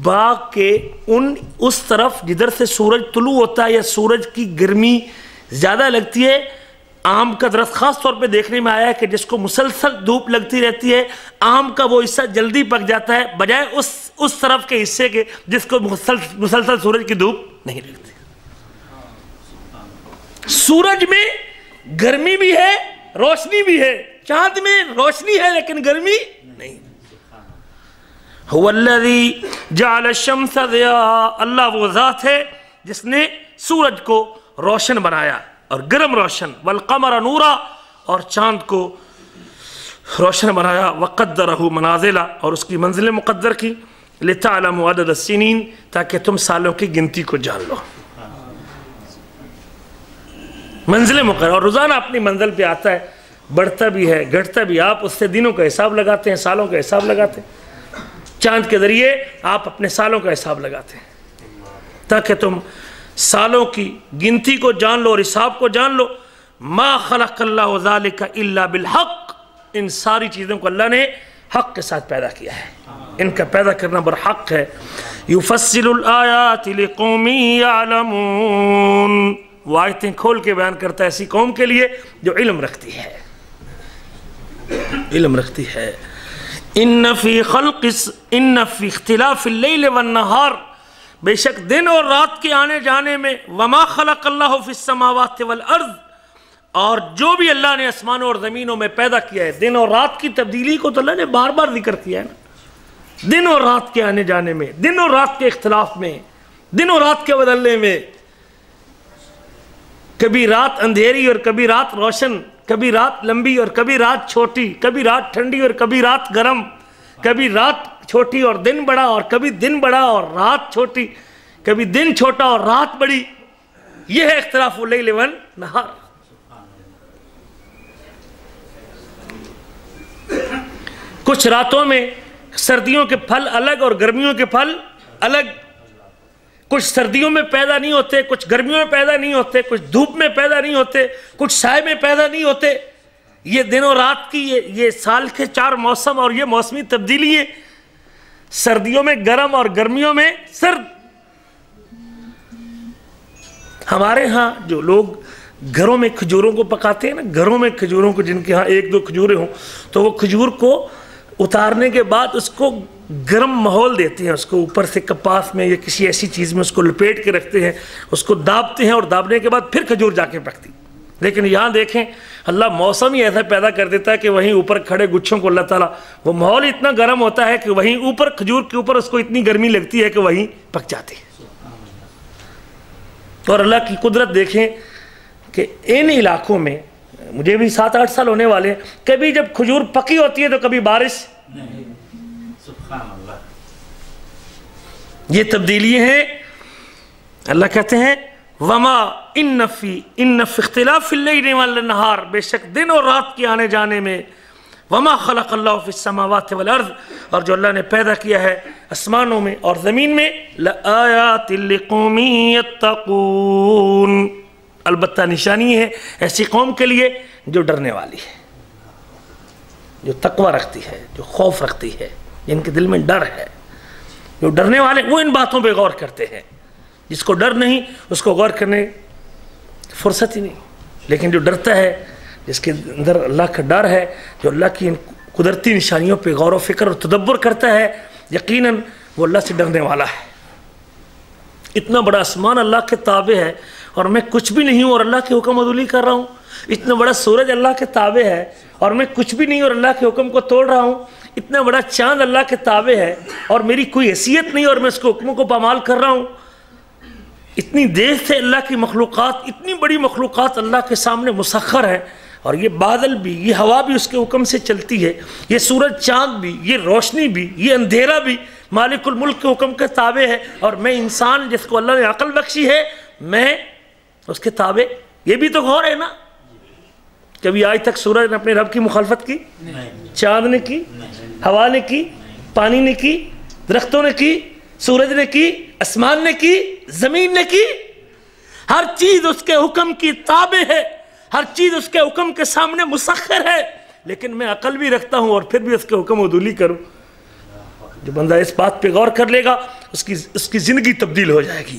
बाग के उन उस तरफ जिधर से सूरज तुलू होता है या सूरज की गर्मी ज़्यादा लगती है, आम का दरख्त खास तौर पे देखने में आया है कि जिसको मुसलसल धूप लगती रहती है, आम का वो हिस्सा जल्दी पक जाता है बजाय उस उस तरफ के हिस्से के जिसको मुसलसल सूरज की धूप नहीं लगती। सूरज में गर्मी भी है, रोशनी भी है, चांद में रोशनी है लेकिन गर्मी नहीं। हुवल्लज़ी जअल शम्स ज़िया, अल्लाह वो ज़ात है जिसने सूरज को रोशन बनाया और गर्म रोशन। वलकमर नूरा, और चांद को रोशन बनाया। वक़द्दरहु मनाज़िला, और उसकी मंजिलें मुक़द्दर की। लिताअलमू अदद अस्सिनीन, ताकि तुम सालों की गिनती को जान लो। मंजिलें मुक़र्रर, और रोज़ाना अपनी मंजिल पे आता है, बढ़ता भी है घटता भी। आप उससे दिनों का हिसाब लगाते हैं, सालों का हिसाब लगाते हैं, चांद के ज़रिए आप अपने सालों का हिसाब लगाते हैं ताकि तुम सालों की गिनती को जान लो और हिसाब को जान लो। मा खलक़ल्लाहु ज़ालिका इल्ला बिल हक़, इन सारी चीज़ों को अल्लाह ने हक़ के साथ पैदा किया है, इनका पैदा करना बर हक़ है। युफ़स्सिलुल आयाति लिक़ौमिन यालमून, वो आयतें खोल के बयान करता है ऐसी कौम के लिए जो इल्म रखती है, इल्म रखती है। इन्न फी खल्क़िस इन्न फी इख्तिलाफ़िल लैल वन्नहार, बेशक दिन और रात के आने जाने में। वमा खलक़ल्लाहु फ़िस्समावाति वल अर्ज़, और जो भी अल्लाह ने आसमानों और ज़मीनों में पैदा किया है। दिन और रात की तब्दीली को तो अल्लाह ने बार बार जिक्र किया है ना, दिन और रात के आने जाने में, दिन और रात के इख्तलाफ में, दिन और रात के बदलने में, कभी रात अंधेरी और कभी रात रोशन, कभी रात लंबी और कभी रात छोटी, कभी रात ठंडी और कभी रात गर्म, कभी रात छोटी और दिन बड़ा और कभी दिन बड़ा और रात छोटी, कभी दिन छोटा और रात बड़ी। यह है इख्तिलाफुल लैल वन नहार। कुछ रातों में सर्दियों के फल अलग और गर्मियों के फल अलग, कुछ सर्दियों में पैदा नहीं होते, कुछ गर्मियों में पैदा नहीं होते, कुछ धूप में पैदा नहीं होते, कुछ साय में पैदा नहीं होते। ये दिनों रात की ये ये साल के चार मौसम और ये मौसमी तब्दीली है। सर्दियों में गर्म और गर्मियों में सर्द। हमारे यहाँ जो लोग घरों में खजूरों को पकाते हैं ना, घरों में खजूरों को, जिनके यहाँ एक दो खजूरें हों तो वो खजूर को उतारने के बाद उसको गर्म माहौल देते हैं, उसको ऊपर से कपास में या किसी ऐसी चीज़ में उसको लपेट के रखते हैं, उसको दाबते हैं और दाबने के बाद फिर खजूर जाके पकती। लेकिन यहाँ देखें अल्लाह मौसम ही ऐसा पैदा कर देता है कि वहीं ऊपर खड़े गुच्छों को अल्लाह ताला, वो माहौल इतना गर्म होता है कि वहीं ऊपर खजूर के ऊपर उसको इतनी गर्मी लगती है कि वहीं पक जाती है। और अल्लाह की कुदरत देखें कि इन इलाकों में, मुझे भी सात आठ साल होने वाले, कभी जब खजूर पकी होती है तो कभी बारिश। ये तब्दीली है। अल्लाह कहते हैं वमा इन फी इन फी इख्तिलाफिल लैल वल नहार, बेशक दिन और रात के आने जाने में। वमा खलक़ल्लाहु फ़िस्समावाति वल अर्ज़, और जो अल्लाह ने पैदा किया है आसमानों में और ज़मीन में। लआयातिल लिक़ौमिन यत्तक़ून, अलबत्ता निशानी है ऐसी कौम के लिए जो डरने वाली है, जो तकवा रखती है, जो खौफ रखती है, जिनके दिल में डर है। जो डरने वाले वो इन बातों पे गौर करते हैं, जिसको डर नहीं उसको गौर करने फुर्सत ही नहीं। लेकिन जो डरता है, जिसके अंदर अल्लाह का डर है, जो अल्लाह की इन कुदरती निशानियों पे गौर व फिक्र और तदब्बर करता है, यकीनन वो अल्लाह से डरने वाला है। इतना बड़ा आसमान अल्लाह के ताबे है और मैं कुछ भी नहीं हूँ और अल्लाह के हुक्म अदुली कर रहा हूँ। इतना बड़ा सूरज अल्लाह के ताबे है और मैं कुछ भी नहीं और अल्लाह के हुक्म को तोड़ रहा हूँ। इतना बड़ा चांद अल्लाह के ताबे है और मेरी कोई हैसियत नहीं और मैं उसके हुक्मों को पामाल कर रहा हूँ। इतनी देर से अल्लाह की मखलूक़ात, इतनी बड़ी मखलूक़ात अल्लाह के सामने मुसखर है और ये बादल भी, ये हवा भी उसके हुक्म से चलती है, ये सूरज चाँद भी, ये रोशनी भी, ये अंधेरा भी मालिकुल मुल्क के हुक्म के ताबे है। और मैं इंसान जिसको अल्लाह ने अकल बख्शी है, मैं उसके ताबे। ये भी तो गौर है ना, कभी आज तक सूरज ने अपने रब की मुखालफत की? चाँद ने की, हवा ने की, पानी ने की, दरख्तों ने की, सूरज ने की, आसमान ने की, ज़मीन ने की। हर चीज़ उसके हुक्म की ताबे है, हर चीज़ उसके हुक्म के सामने मुसख्खर है। लेकिन मैं अकल भी रखता हूँ और फिर भी उसके हुक्म अदूली करूँ। जो बंदा इस बात पे गौर कर लेगा उसकी उसकी ज़िंदगी तब्दील हो जाएगी,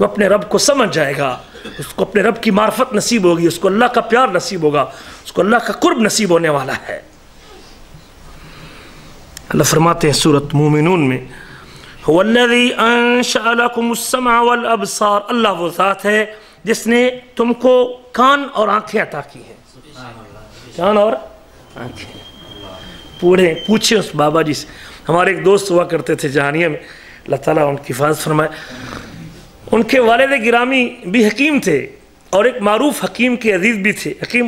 वो अपने रब को समझ जाएगा, उसको अपने रब की मार्फत नसीब होगी, उसको अल्लाह का प्यार नसीब होगा, उसको अल्लाह का कुर्ब नसीब होने वाला है। अल्लाह फरमाते हैं सूरत मोमिनून में, हुवल्लज़ी अंशअ लकुमुस समअ वल अबसार, अल्लाह वो ज़ात है जिसने तुमको कान और आँखें अता की हैं। कान और आँखें पूरे पूछे उस बाबा जी से। हमारे एक दोस्त हुआ करते थे जहानिया में, अल्लाह ताला उनकी हिफाज़त फरमाए। उनके वालिद गिरामी भी हकीम थे और एक मारूफ हकीम के अजीज़ भी थे। हकीम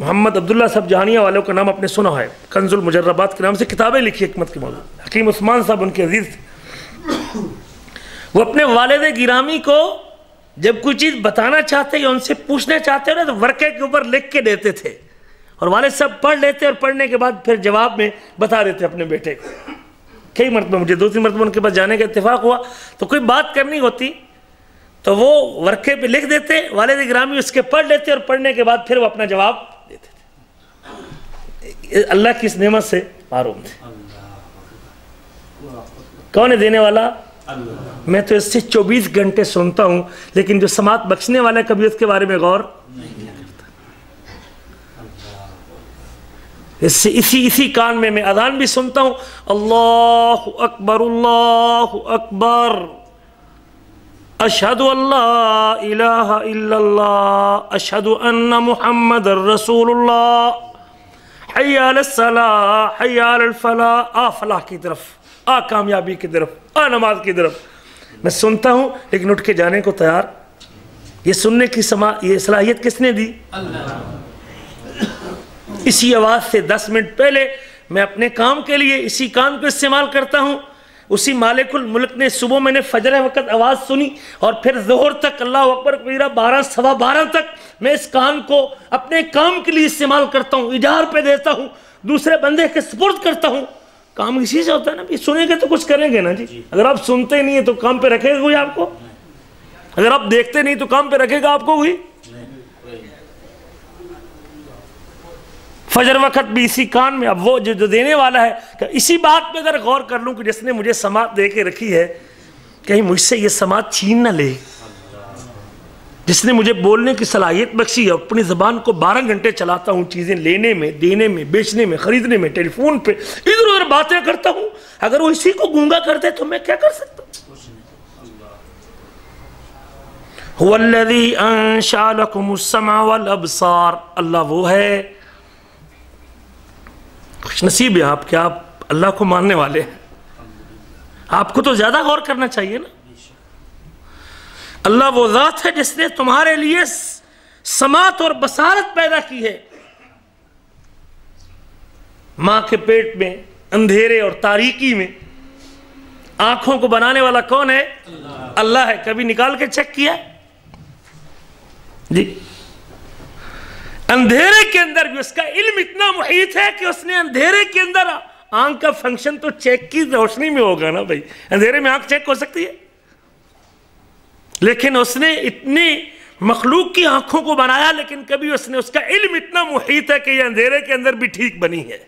मोहम्मद अब्दुल्ला साहब जहानिया वालों का नाम आपने सुना है, कंजुल मुजर्रबात के नाम से किताबें लिखी हिकमत के मौजूद। हकीम उस्मान साहब उनके अजीज़ थे। वो अपने वालिद गिरामी को जब कोई चीज़ बताना चाहते या उनसे पूछना चाहते हो ना, तो वर्क़े के ऊपर लिख के देते थे और वालिद साहब पढ़ लेते और पढ़ने के बाद फिर जवाब में बता देते अपने बेटे को। कई मरतबा मुझे दो तीन मरतबा उनके पास जाने का इत्तेफाक हुआ, तो कोई बात करनी होती तो वो वर्क़े पे लिख देते, वालिद गिरामी उसके पढ़ लेते और पढ़ने के बाद फिर वो अपना जवाब देते थे। अल्लाह की इस नेमत से मारूम थे। कौन है देने वाला? मैं तो इससे चौबीस घंटे सुनता हूँ, लेकिन जो समात बख्शने वाला कभी उसके बारे में गौर नहीं करता। इससे इसी इसी कान में मैं अजान भी सुनता हूँ, अल्लाहु अकबर, अल्लाहु अकबर, अशहदु अल्ला इलाहा इल्लल्लाह, अशहदु अन्ना मुहम्मदर रसूलुल्लाह, हय्या अलस्सलाह, हय्या अल फलाह, आ फलाह की तरफ, आ कामयाबी की तरफ, आ नमाज की तरफ। मैं सुनता हूँ लेकिन उठ के जाने को तैयार। ये सुनने की समा ये सलाहियत किसने दी? अल्लाह। इसी आवाज़ से दस मिनट पहले मैं अपने काम के लिए इसी कान को इस्तेमाल करता हूँ। उसी मालिकुल मुल्क ने सुबह मैंने फजर वक़्त आवाज़ सुनी और फिर जोहर तक अल्लाह अकबर मीरा बारह सवा बारह तक मैं इस कान को अपने काम के लिए इस्तेमाल करता हूँ, इजार पे देता हूँ, दूसरे बंदे के सुपुर्द करता हूँ। काम इसी से होता है ना भी, सुनेंगे तो कुछ करेंगे ना जी। अगर आप सुनते नहीं है तो काम पे रखेगा कोई आपको? अगर आप देखते नहीं तो काम पे रखेगा आपको कोई? फजर वक़्त भी इसी कान में। अब वो जो, जो देने वाला है, इसी बात पे अगर गौर कर लूँ कि जिसने मुझे समात दे के रखी है कहीं मुझसे ये समात छीन ना ले। जिसने मुझे बोलने की सलाहियत बख्शी है, अपनी ज़बान को बारह घंटे चलाता हूँ, चीज़ें लेने में, देने में, बेचने में, ख़रीदने में, टेलीफोन पे इधर उधर बातें करता हूँ। अगर वो इसी को गूंगा कर दे तो मैं क्या कर सकता हूँ? हुवल्लज़ी अंशअ लकुमुस समअ वल अबसार, अल्लाह वो है। खुश नसीब है आप कि आप अल्लाह को मानने वाले हैं। आपको तो ज़्यादा गौर करना चाहिए ना। अल्लाह वो ज़ात है जिसने तुम्हारे लिए समात और बसारत पैदा की है। माँ के पेट में अंधेरे और तारीकी में आँखों को बनाने वाला कौन है? अल्लाह है। कभी निकाल के चेक किया जी? अंधेरे के अंदर भी उसका इल्म इतना मुहीत है कि उसने अंधेरे के अंदर आँख का फंक्शन तो चेक की रोशनी में होगा ना भाई। अंधेरे में आँख चेक हो सकती है, लेकिन उसने इतनी मखलूक की आंखों को बनाया, लेकिन कभी उसने उसका इल्म इतना मुहीत है कि ये अंधेरे के अंदर भी ठीक बनी है।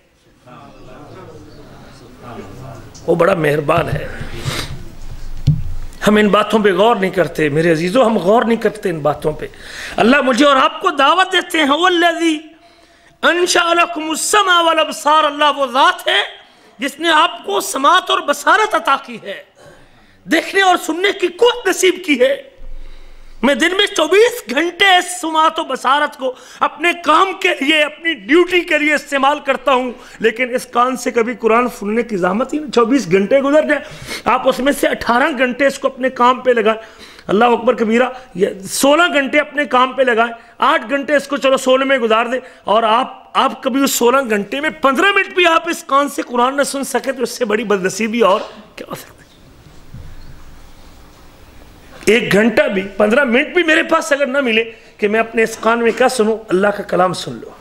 वो बड़ा मेहरबान है। हम इन बातों पे गौर नहीं करते मेरे अजीजों, हम गौर नहीं करते इन बातों पे। अल्लाह मुझे और आपको दावत देते हैं, वल्लज़ी अंशअ लकुमुस समा वल अबसार, अल्लाह वो ज़ात है जिसने आपको समात और बसारत अता की है, देखने और सुनने की कुव्वत नसीब की है। मैं दिन में चौबीस घंटे समात और बसारत को अपने काम के लिए, अपनी ड्यूटी के लिए इस्तेमाल करता हूँ, लेकिन इस कान से कभी कुरान सुनने की ज़हमत ही नहीं। चौबीस घंटे गुजर जाए, आप उसमें से अठारह घंटे इसको अपने काम पे लगाएं, अल्लाह अकबर कबीरा, सोलह घंटे अपने काम पे लगाएं, आठ घंटे इसको चलो सोने में गुजार दें, और आप आप कभी उस सोलह घंटे में पंद्रह मिनट भी आप इस कान से कुरान न सुन सके तो इससे बड़ी बदनसीबी और क्या हो सकती है। एक घंटा भी, पंद्रह मिनट भी मेरे पास अगर ना मिले कि मैं अपने इस कान में क्या सुनूं, अल्लाह का कलाम सुन लो।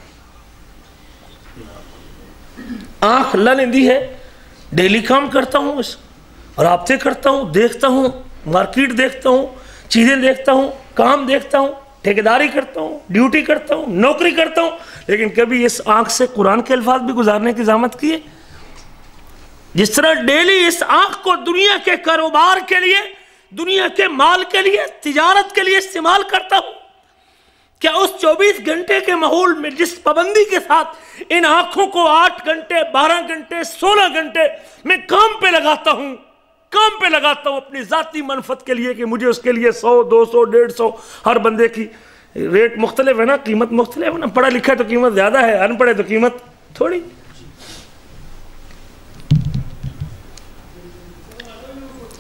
आंख अल्लाह ने दी है, डेली काम करता हूँ, राब्ते करता हूँ, देखता हूँ, मार्केट देखता हूँ, चीज़ें देखता हूँ, काम देखता हूँ, ठेकेदारी करता हूँ, ड्यूटी करता हूँ, नौकरी करता हूँ, लेकिन कभी इस आंख से कुरान के अल्फाज भी गुजारने की ज़हमत की है। जिस तरह डेली इस आंख को दुनिया के कारोबार के लिए, दुनिया के माल के लिए, तिजारत के लिए इस्तेमाल करता हूं, क्या उस चौबीस घंटे के माहौल में जिस पाबंदी के साथ इन आंखों को आठ घंटे, बारह घंटे, सोलह घंटे मैं काम पे लगाता हूं, काम पे लगाता हूं अपनी जाती मनफत के लिए कि मुझे उसके लिए सौ, दो सौ, डेढ़ सौ, हर बंदे की रेट मुख्तलिफ है ना, कीमत मुख्तलिफ है ना, पढ़ा लिखा तो कीमत ज्यादा है, अनपढ़ तो कीमत थोड़ी।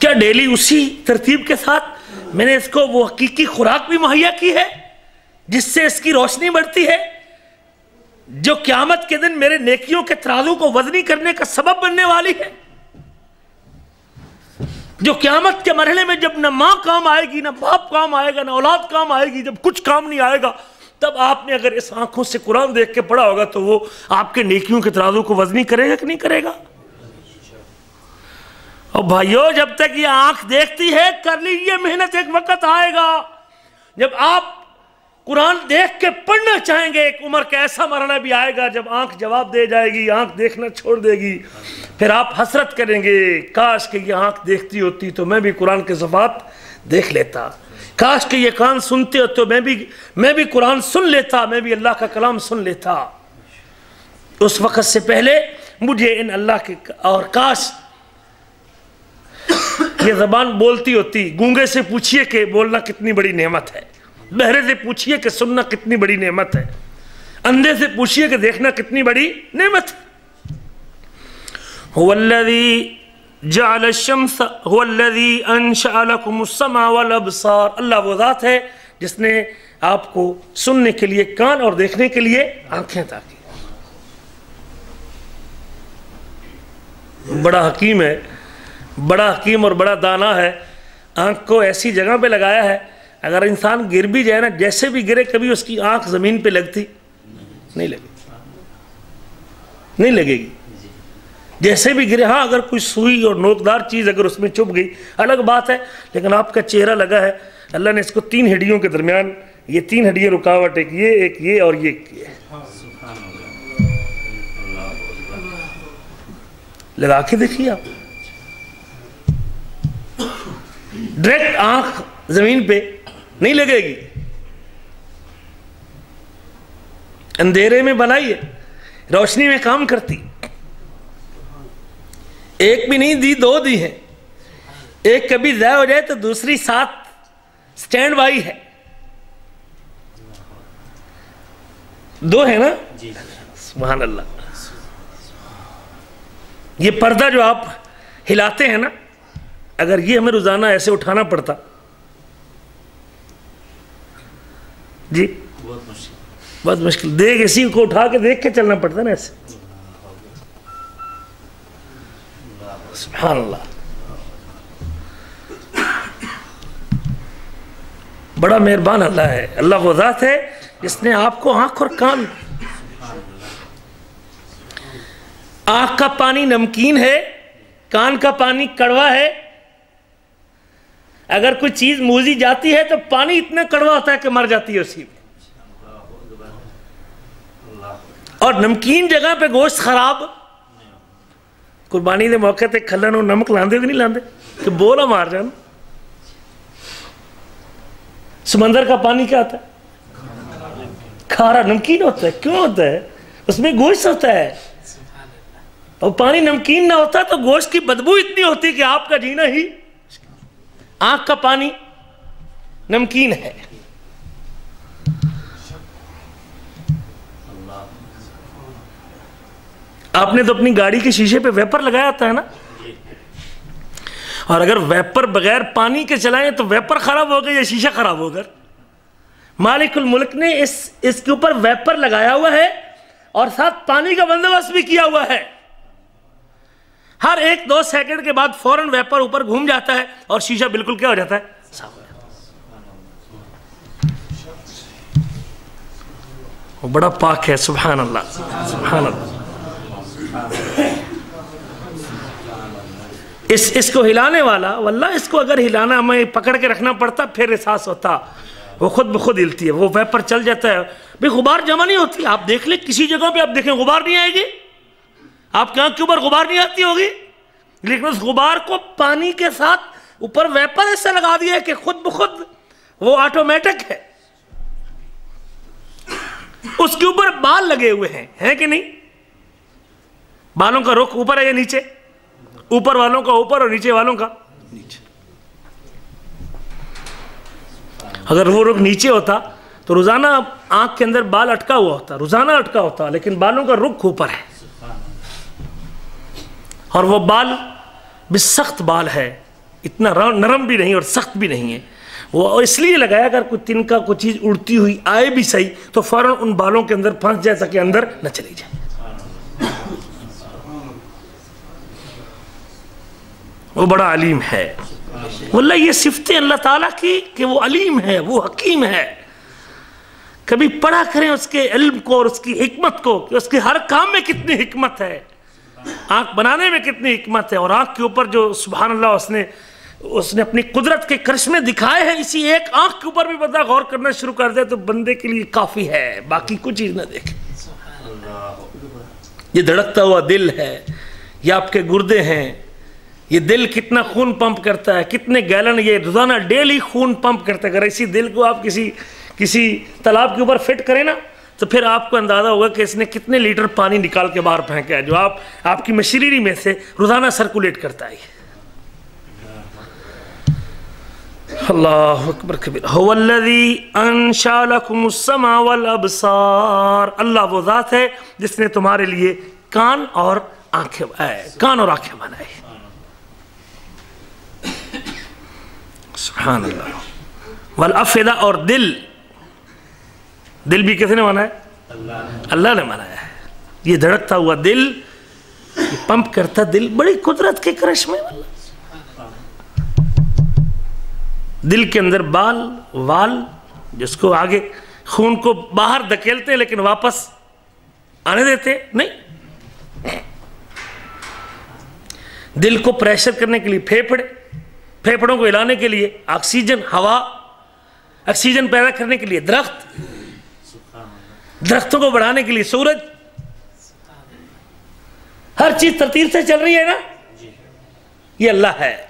क्या डेली उसी तरतीब के साथ मैंने इसको वो हकीकी खुराक भी मुहैया की है जिससे इसकी रोशनी बढ़ती है, जो क़यामत के दिन मेरे नेकियों के तराजू को वज़नी करने का सबब बनने वाली है, जो क़यामत के मरहले में जब ना माँ काम आएगी, ना बाप काम आएगा, ना औलाद काम आएगी, जब कुछ काम नहीं आएगा, तब आपने अगर इस आंखों से कुरान देख के पढ़ा होगा तो वो आपके नेकियों के तराजू को वज़नी करेगा कि नहीं करेगा। और भाइयों, जब तक ये आंख देखती है कर लीजिए मेहनत, एक वक्त आएगा जब आप कुरान देख के पढ़ना चाहेंगे। एक उम्र का ऐसा मरना भी आएगा जब आंख जवाब दे जाएगी, आंख देखना छोड़ देगी, फिर आप हसरत करेंगे, काश कि ये आंख देखती होती तो मैं भी कुरान के सफ़ात देख लेता, काश कि ये कान सुनते होते तो मैं भी मैं भी कुरान सुन लेता, मैं भी अल्लाह का कलाम सुन लेता। उस वक़्त से पहले मुझे इन अल्लाह के, और काश ये ज़बान बोलती होती। गूंगे से पूछिए कि बोलना कितनी बड़ी नेमत है, बहरे से पूछिए कि सुनना कितनी बड़ी नेमत है, अंधे से पूछिए कि देखना कितनी बड़ी नेमत है। हुवल्लज़ी जअल शम्स हुवल्लज़ी अंशअ लकुमुस समा वल अबसार, अल्लाह वो ज़ात है जिसने आपको सुनने के लिए कान और देखने के लिए आंखें अता की। बड़ा हकीम है, बड़ा हकीम और बड़ा दाना है। आँख को ऐसी जगह पे लगाया है, अगर इंसान गिर भी जाए ना, जैसे भी गिरे कभी उसकी आँख ज़मीन पे लगती नहीं लगेगी, नहीं लगेगी, जैसे भी गिरे। हाँ, अगर कोई सुई और नोकदार चीज़ अगर उसमें चुभ गई अलग बात है, लेकिन आपका चेहरा लगा है, अल्लाह ने इसको तीन हड्डियों के दरमियान, ये तीन हड्डियाँ रुकावट, एक ये, एक ये और ये, ये। लगा के देखिए आप, डायरेक्ट आंख जमीन पे नहीं लगेगी। अंधेरे में बनाई है, रोशनी में काम करती। एक भी नहीं दी, दो दी है, एक कभी ज़ाया हो जाए तो दूसरी साथ स्टैंड बाई है। दो है ना जी। सुभान अल्लाह। ये पर्दा जो आप हिलाते हैं ना, अगर ये हमें रोजाना ऐसे उठाना पड़ता जी, बहुत मुश्किल, बहुत मुश्किल। देख, इसी को उठा के देख के चलना पड़ता ना ऐसे। सुभान अल्लाह, बड़ा मेहरबान अल्लाह है। अल्लाह वो ज़ात है जिसने आपको आंख और कान, आंख का पानी नमकीन है, कान का पानी कड़वा है, अगर कोई चीज मूजी जाती है तो पानी इतना कड़वा होता है कि मर जाती है उसी में। और नमकीन जगह पे गोश्त खराब। कुर्बानी के मौके पर खलन और नमक लाते भी नहीं लाते तो बोला मार जान। समंदर का पानी क्या होता है? खारा नमकीन होता है। क्यों होता है? उसमें गोश्त होता है और पानी नमकीन ना होता तो गोश्त की बदबू इतनी होती कि आपका जीना ही। आंख का पानी नमकीन है। आपने तो अपनी गाड़ी के शीशे पे वेपर लगाया था है ना, और अगर वेपर बगैर पानी के चलाएं तो वेपर खराब होगा या शीशा खराब होगा। मालिकुल मुल्क ने इस इसके ऊपर वेपर लगाया हुआ है और साथ पानी का बंदोबस्त भी किया हुआ है। हर एक दो सेकंड के बाद फौरन वेपर ऊपर घूम जाता है और शीशा बिल्कुल क्या हो जाता है? साफ हो जाता है। वो बड़ा पाक है। सुभान अल्लाह, सुभान अल्लाह। इस इसको हिलाने वाला, वल्लाह इसको अगर हिलाना हमें पकड़ के रखना पड़ता फिर एहसास होता। वो खुद ब खुद हिलती है, वो वेपर चल जाता है। भाई गुबार जमा नहीं होती। आप देख ले किसी जगह पे आप देखें गुबार नहीं आएगी, आपकी आँख के ऊपर गुबार नहीं आती होगी, लेकिन उस गुबार को पानी के साथ ऊपर वेपर ऐसा लगा दिया है कि खुद ब खुद वो ऑटोमेटिक है। उसके ऊपर बाल लगे हुए हैं, है कि नहीं? बालों का रुख ऊपर है या नीचे? ऊपर वालों का ऊपर और नीचे वालों का नीचे। अगर वो रुख नीचे होता तो रोजाना आंख के अंदर बाल अटका हुआ होता, रोजाना अटका होता, लेकिन बालों का रुख ऊपर है और वो बाल भी सख्त बाल है, इतना नरम भी नहीं और सख्त भी नहीं है। वो इसलिए लगाया अगर कोई तिनका कोई चीज उड़ती हुई आए भी सही तो फौरन उन बालों के अंदर फंस जाए ताकि अंदर न चली जाए। वो बड़ा अलीम है वल्लाह। ये सिफतें अल्लाह ताला की कि वो अलीम है, वो हकीम है। कभी पढ़ा करें उसके इल्म को और उसकी हिकमत को कि उसके हर काम में कितनी हिकमत है, आँख बनाने में कितनी हिकमत है। और आँख के ऊपर जो सुभान अल्लाह उसने उसने अपनी कुदरत के करिश्मे दिखाए हैं। इसी एक आँख के ऊपर भी बंदा गौर करना शुरू कर दे तो बंदे के लिए काफ़ी है, बाकी कुछ चीज़ ना देखे। ये धड़कता हुआ दिल है, ये आपके गुर्दे हैं, ये दिल कितना खून पंप करता है, कितने गैलन ये रोज़ाना डेली खून पंप करता है। अगर इसी दिल को आप किसी किसी तालाब के ऊपर फिट करें ना तो फिर आपको अंदाज़ा होगा कि इसने कितने लीटर पानी निकाल के बाहर फेंका है जो आप आपकी मशीनरी में से रोज़ाना सर्कुलेट करता है। अल्लाहु अकबर कबीर। हुवल्लज़ी अंशअ लकुमुस समा वल अबसार। अल्लाह वो ज़ात है जिसने तुम्हारे लिए कान और आँखें कान और आँखें बनाए। सुभान अल्लाह। वल अफिदा और दिल, दिल भी किसने बनाया? अल्लाह ने बनाया है। ये धड़कता हुआ दिल, ये पंप करता दिल, बड़ी कुदरत के करिश्मे। दिल के अंदर बाल वाल जिसको आगे खून को बाहर धकेलते लेकिन वापस आने देते नहीं। दिल को प्रेशर करने के लिए फेफड़े, फेफड़ों को हिलाने के लिए ऑक्सीजन, हवा, ऑक्सीजन पैदा करने के लिए दरख्त, दरख्तों को बढ़ाने के लिए सूरज। हर चीज तरतीब से चल रही है ना, ये अल्लाह है।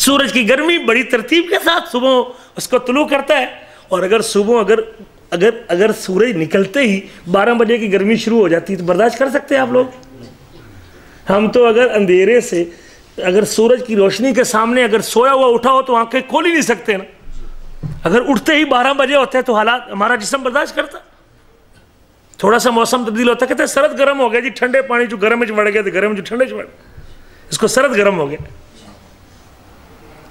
सूरज की गर्मी बड़ी तरतीब के साथ सुबह उसको तुलू करता है और अगर सुबह अगर अगर अगर सूरज निकलते ही बारह बजे की गर्मी शुरू हो जाती है तो बर्दाश्त कर सकते हैं आप लोग? हम तो अगर अंधेरे से अगर सूरज की रोशनी के सामने अगर सोया हुआ उठा हो तो आंखें खोल ही नहीं सकते ना। अगर उठते ही बारह बजे होते हैं तो हालात हमारा जिस्म बर्दाश्त करता। थोड़ा सा मौसम तब्दील होता कहते हैं सरद गर्म हो गया जी, ठंडे पानी जो गर्म में बढ़ गया तो गर्म जो ठंडे में बढ़ गया, इसको सरद गर्म हो गया।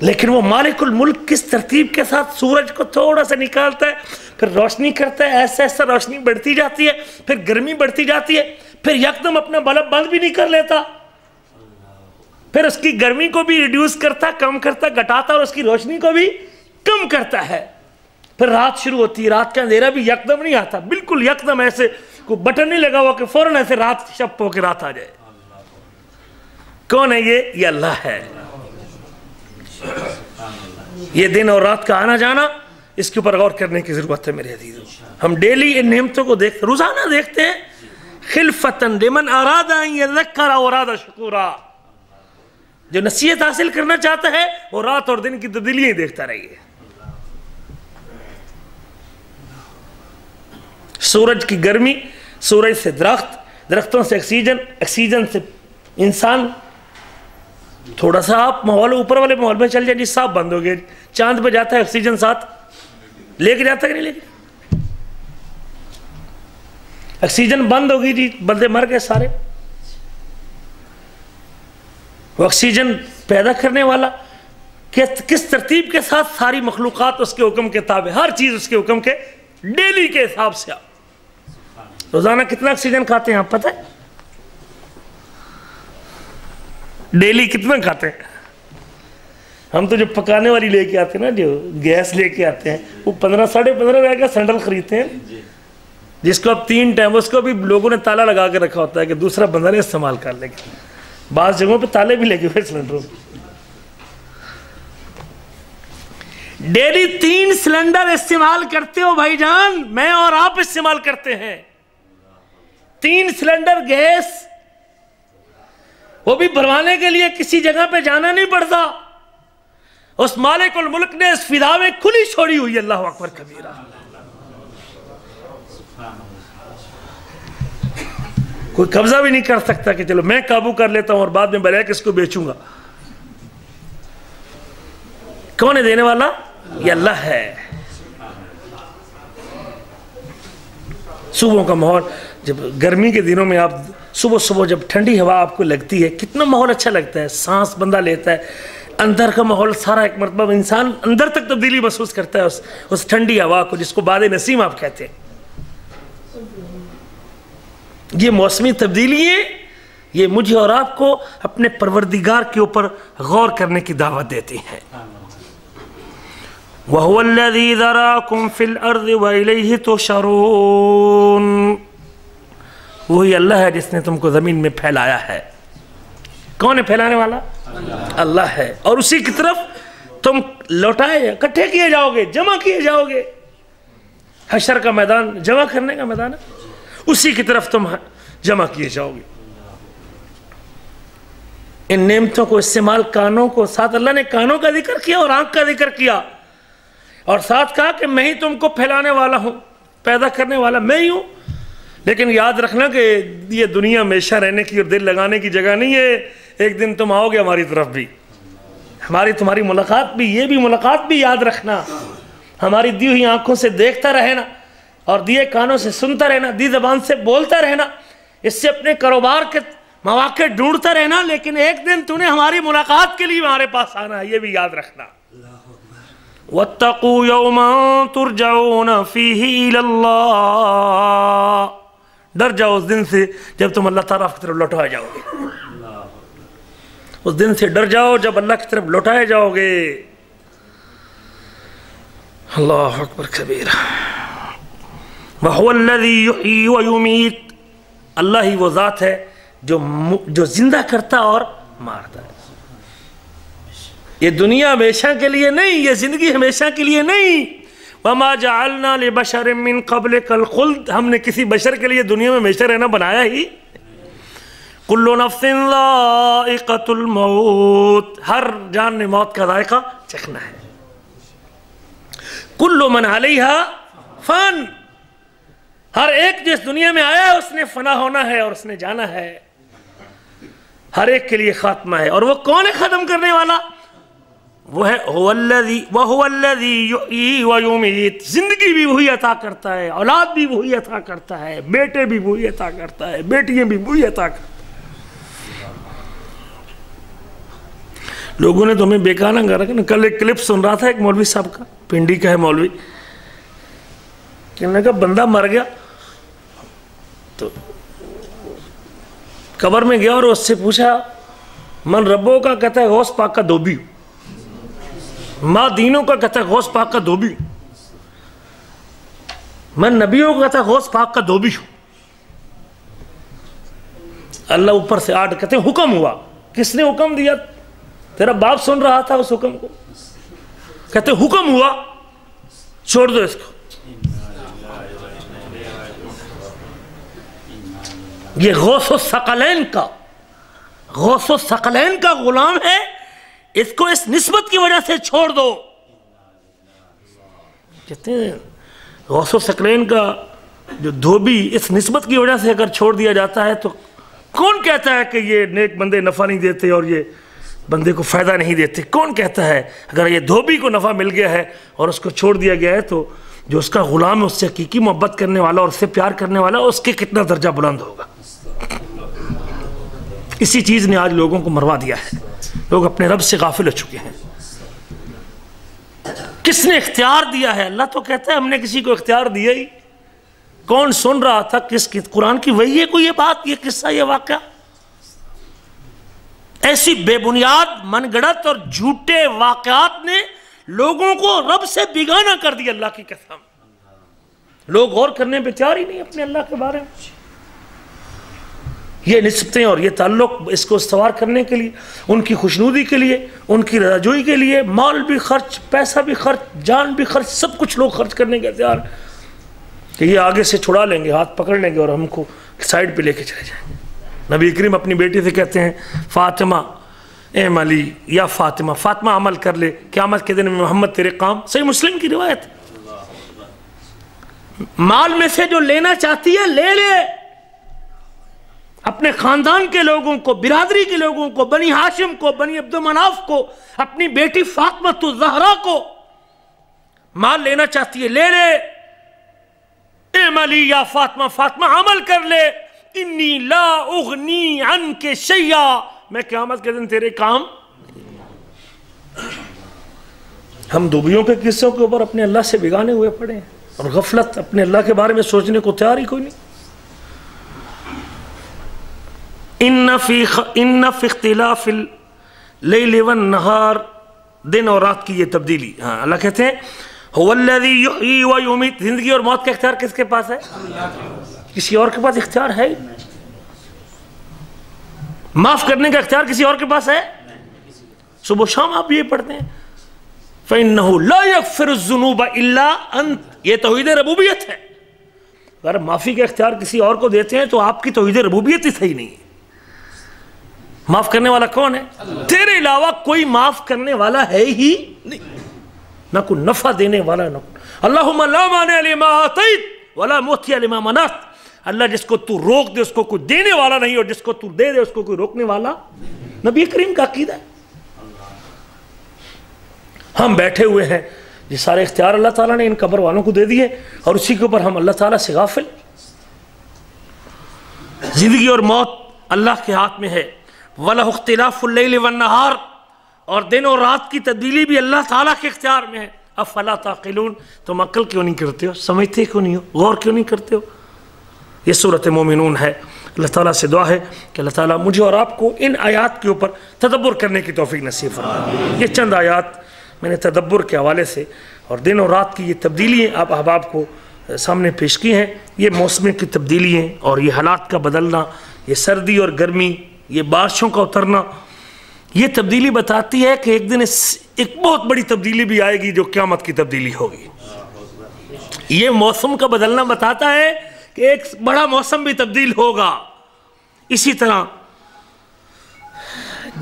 लेकिन वो मालिकुल मुल्क किस तरतीब के साथ सूरज को थोड़ा सा निकालता है फिर रोशनी करता है, ऐसा ऐसा रोशनी बढ़ती जाती है, फिर गर्मी बढ़ती जाती है, फिर यकदम अपना बल्ब बंद भी नहीं कर लेता, फिर उसकी गर्मी को भी रिड्यूस करता, कम करता, घटाता और उसकी रोशनी को भी कम करता है। फिर रात शुरू होती है, रात का अंधेरा भी यकदम नहीं आता, बिल्कुल यकदम ऐसे कोई बटन नहीं लगा हुआ कि फौरन ऐसे रात शप होकर रात आ जाए। कौन है ये? ये अल्लाह है। ये दिन और रात का आना जाना, इसके ऊपर गौर करने की ज़रूरत है मेरे अज़ीज़ों। हम डेली इन नेमतों को देख रोज़ाना देखते हैं। खिलफतन लिमन अरादा यज़्ज़करा व अरादा शुकुरा, जो नसीहत हासिल करना चाहता है वो रात और दिन की तब्दीलियाँ देखता रहिए। सूरज की गर्मी, सूरज से दरख्त, दरख्तों से ऑक्सीजन, ऑक्सीजन से इंसान। थोड़ा सा आप माहौल ऊपर वाले माहौल में चल जाए जी, साफ बंद हो गए। चांद पे जाता है ऑक्सीजन साथ लेके जाता है कि नहीं लेके? ऑक्सीजन बंद होगी जी, बंदे मर गए सारे। ऑक्सीजन पैदा करने वाला किस किस तरतीब के साथ सारी मखलूक़ात उसके हुक्म के ताबे, हर चीज़ उसके हुक्म के डेली के हिसाब से। आप रोज़ाना कितना ऑक्सीजन खाते हैं आप पता है? डेली कितना खाते हैं? हम तो जो पकाने वाली लेके आते हैं ना, जो गैस लेके आते हैं, वो पंद्रह साढ़े पंद्रह रुपये का सैंडल खरीदते हैं, जिसको अब तीन टाइम, उसको भी लोगों ने ताला लगा के रखा होता है कि दूसरा बंदा नहीं इस्तेमाल कर लेगा। बास जगहों पे ताले भी लगे हुए सिलेंडरों। डेली तीन सिलेंडर इस्तेमाल करते हो भाईजान, मैं और आप इस्तेमाल करते हैं। तीन सिलेंडर गैस, वो भी भरवाने के लिए किसी जगह पे जाना नहीं पड़ता। उस मालिकुल मुल्क ने इस फिदा में खुली छोड़ी हुई। अल्लाह अकबर कबीरा। कोई कब्जा भी नहीं कर सकता कि चलो मैं काबू कर लेता हूं और बाद में बल्कि इसको बेचूंगा। कौन है देने वाला? ये अल्लाह है। सुबह का माहौल, जब गर्मी के दिनों में आप सुबह सुबह जब ठंडी हवा आपको लगती है, कितना माहौल अच्छा लगता है। सांस बंदा लेता है, अंदर का माहौल सारा एक मतलब इंसान अंदर तक तब्दीली महसूस करता है उस उस ठंडी हवा को, जिसको बादे नसीम आप कहते हैं। ये मौसमी तब्दीलियाँ ये मुझे और आपको अपने परवरदिगार के ऊपर गौर करने की दावत देती हैं। वहुवल्लज़ी ज़राकुम फ़िल अर्ज़ व इलैहि तुशरून, वही अल्लाह है जिसने तुमको ज़मीन में फैलाया है। कौन है फैलाने वाला? अल्लाह है। और उसी की तरफ तुम लौटाए, इकट्ठे किए जाओगे, जमा किए जाओगे। हशर का मैदान जमा करने का मैदान है, उसी की तरफ तुम जमा किए जाओगे। इन नेमतों को इस्तेमाल, कानों को साथ अल्लाह ने कानों का जिक्र किया और आँख का जिक्र किया, और साथ कहा कि मैं ही तुमको फैलाने वाला हूँ, पैदा करने वाला मैं ही हूँ। लेकिन याद रखना कि ये दुनिया हमेशा रहने की और दिल लगाने की जगह नहीं है। एक दिन तुम आओगे हमारी तरफ भी, हमारी तुम्हारी मुलाकात भी, ये भी मुलाकात भी याद रखना। हमारी दी हुई आँखों से देखता रहना और दिए कानों से सुनता रहना, दी ज़बान से बोलता रहना, इससे अपने कारोबार के मौके ढूंढता रहना। लेकिन एक दिन तूने हमारी मुलाकात के लिए हमारे पास आना है, ये भी याद रखना। वत्तकू यौमन तुरजऊन फीही इलल्लाह, डर जाओ उस दिन से जब तुम अल्लाह ताला की तरफ लौटाए जाओगे। उस दिन से डर जाओ जब अल्लाह की तरफ लौटाए जाओगे। अल्लाह अकबर कबीरा। वहुवल्लज़ी युह्यी व युमीत, अल्लाह ही वो ज़ात है जो जो जिंदा करता और मारता है। ये दुनिया हमेशा के लिए नहीं, ये ज़िंदगी हमेशा के लिए नहीं। वमा जअलना लिबशर मिन क़ब्लिकल ख़ुल्द, हमने किसी बशर के लिए दुनिया में हमेशा रहना बनाया ही। कुल्लु नफ्सिन ज़ाइक़तुल मौत, हर जान ने मौत का जायका चखना है। कुल्लु मन अलैहा फ़ान, हर एक जिस दुनिया में आया है उसने फना होना है और उसने जाना है। हर एक के लिए खात्मा है। और वो कौन है ख़त्म करने वाला? वो है हुवल्लज़ी वहुवल्लज़ी युह्यी व युमीत। ज़िंदगी भी वही अता करता है, औलाद भी वही अता करता है, बेटे भी वही अता करता है, बेटियाँ भी वही अता करता है। लोगों ने तो हमें बेगाना कर रखा। कल एक क्लिप सुन रहा था एक मौलवी साहब का, पिंडी का है मौलवी, कहने का बंदा मर गया तो कब्र में गया और उससे पूछा मन रब्बो का, कहता है गौस पाक का धोबी हूँ। माँ दीनों का, कहता है गौस पाक का धोबी हूँ। मैं नबियों का, कहता है गौस पाक का धोबी हूँ। अल्लाह ऊपर से आर्डर, कहते हैं हुक्म हुआ। किसने हुक्म दिया? तेरा बाप सुन रहा था उस हुक्म को। कहते हुक्म हुआ छोड़ दो इसको। ये गौसो सकलैन का गौसो सकलैन का गुलाम है, इसको इस निस्बत की वजह से छोड़ दो। कहते हैं गौसो सकलैन का जो धोबी इस निस्बत की वजह से अगर छोड़ दिया जाता है तो कौन कहता है कि ये नेक बंदे नफ़ा नहीं देते और ये बंदे को फ़ायदा नहीं देते? कौन कहता है? अगर ये धोबी को नफ़ा मिल गया है और उसको छोड़ दिया गया है तो जो उसका ग़ुलाम है, उससे हकीकी मोहब्बत करने वाला और उससे प्यार करने वाला, उसके कितना दर्जा बुलंद होगा। इसी चीज़ ने आज लोगों को मरवा दिया है। लोग अपने रब से गाफिल हो चुके हैं। किसने इख्तियार दिया है? अल्लाह तो कहता है हमने किसी को इख्तियार दिया ही। कौन सुन रहा था? किस किस कुरान की वही है कोई ये बात, ये किस्सा, ये वाक़या? ऐसी बेबुनियाद, मनगढ़ंत और झूठे वाक़यात ने लोगों को रब से बिगाना कर दिया। अल्लाह की कसम, लोग गौर करने पर तैयार ही नहीं अपने अल्लाह के बारे में। ये निस्बतें और ये ताल्लुक इसको सवार करने के लिए, उनकी खुशनुदी के लिए, उनकी रजाजोई के लिए माल भी खर्च, पैसा भी खर्च, जान भी खर्च, सब कुछ लोग खर्च करने के तैयार कि ये आगे से छुड़ा लेंगे, हाथ पकड़ लेंगे और हमको साइड पे लेके चले जाएंगे। नबी करीम अपनी बेटी से कहते हैं फातिमा एम अली या फातिमा, फातिमा अमल कर ले, क़यामत के दिन में मोहम्मद तेरे काम। सही मुस्लिम की रिवायत। माल में से जो लेना चाहती है ले ले, अपने ख़ानदान के लोगों को, बिरादरी के लोगों को, बनी हाशिम को, बनी अब्दुल मनाफ को, अपनी बेटी फातिमा तो ज़हरा को। माल लेना चाहती है ले ले, अमली या फातिमा, फातिमा अमल कर ले। इन्नी ला उगनी अन के शैया, मैं क़यामत के दिन तेरे काम। हम दुबियों के किस्सों के ऊपर अपने अल्लाह से बिगाने हुए पड़े हैं और गफलत, अपने अल्लाह के बारे में सोचने को तैयार ही कोई नहीं। इन्ना फी इन्ना फी इख्तिलाफिल लैल वन नहार, दिन और रात की ये तब्दीली। हाँ, अल्लाह कहते हैं हुवल्लज़ी युह्यी व युमीत। जिंदगी और मौत का इख्तियार किसके पास है? किसी और के पास इख्तियार है? माफ करने का इख्तियार किसी और के पास है? सुबह शाम आप ये पढ़ते हैं फ़इन्नहु ला यग़फ़िरुज़्ज़ुनूब इल्ला अंत, ये तौहीद रबूबियत है। अगर माफ़ी का इख्तियार किसी और को देते हैं तो आपकी तौहीद रबूबियत ही सही नहीं है। माफ़ करने वाला कौन है? तेरे अलावा कोई माफ़ करने वाला है ही नहीं, ना कोई नफ़ा देने वाला, ना अल्लाहुम्मा ला मानिअ लिमा आतैत वला मुअतिय लिमा मनअत। अल्लाह जिसको तू रोक दे उसको कोई देने वाला नहीं और जिसको तू दे दे उसको कोई रोकने वाला। नबी करीम का अकीदा है। हम बैठे हुए हैं, ये सारे इख्तियार अल्लाह ताला ने इन कब्र वालों को दे दिए और उसी के ऊपर हम अल्लाह ताला से गाफिल। जिंदगी और मौत अल्लाह के हाथ में है। वला इख्तिलाफुल लैल वन नहार, और दिन और रात की तब्दीली भी अल्लाह ताला के इख्तियार में है। अफला ताक़िलून, तुम अक्ल क्यों नहीं करते हो? समझते क्यों नहीं हो? गौर क्यों नहीं करते हो? ये सूरत मोमिनून है। अल्लाह ताला से दुआ है कि अल्लाह ताला मुझे और आपको इन आयात के ऊपर तदब्बर करने की तौफीक नसीब फरमाए। ये चंद आयात मैंने तदब्बर के हवाले से और दिन और रात की ये तब्दीलियाँ आप अहबाब को सामने पेश की हैं। ये मौसम की तब्दीलियाँ और ये हालात का बदलना, ये सर्दी और गर्मी, ये बारिशों का उतरना, ये तब्दीली बताती है कि एक दिन इस एक बहुत बड़ी तब्दीली भी आएगी जो क़यामत की तब्दीली होगी। ये मौसम का बदलना बताता है कि एक बड़ा मौसम भी तब्दील होगा। इसी तरह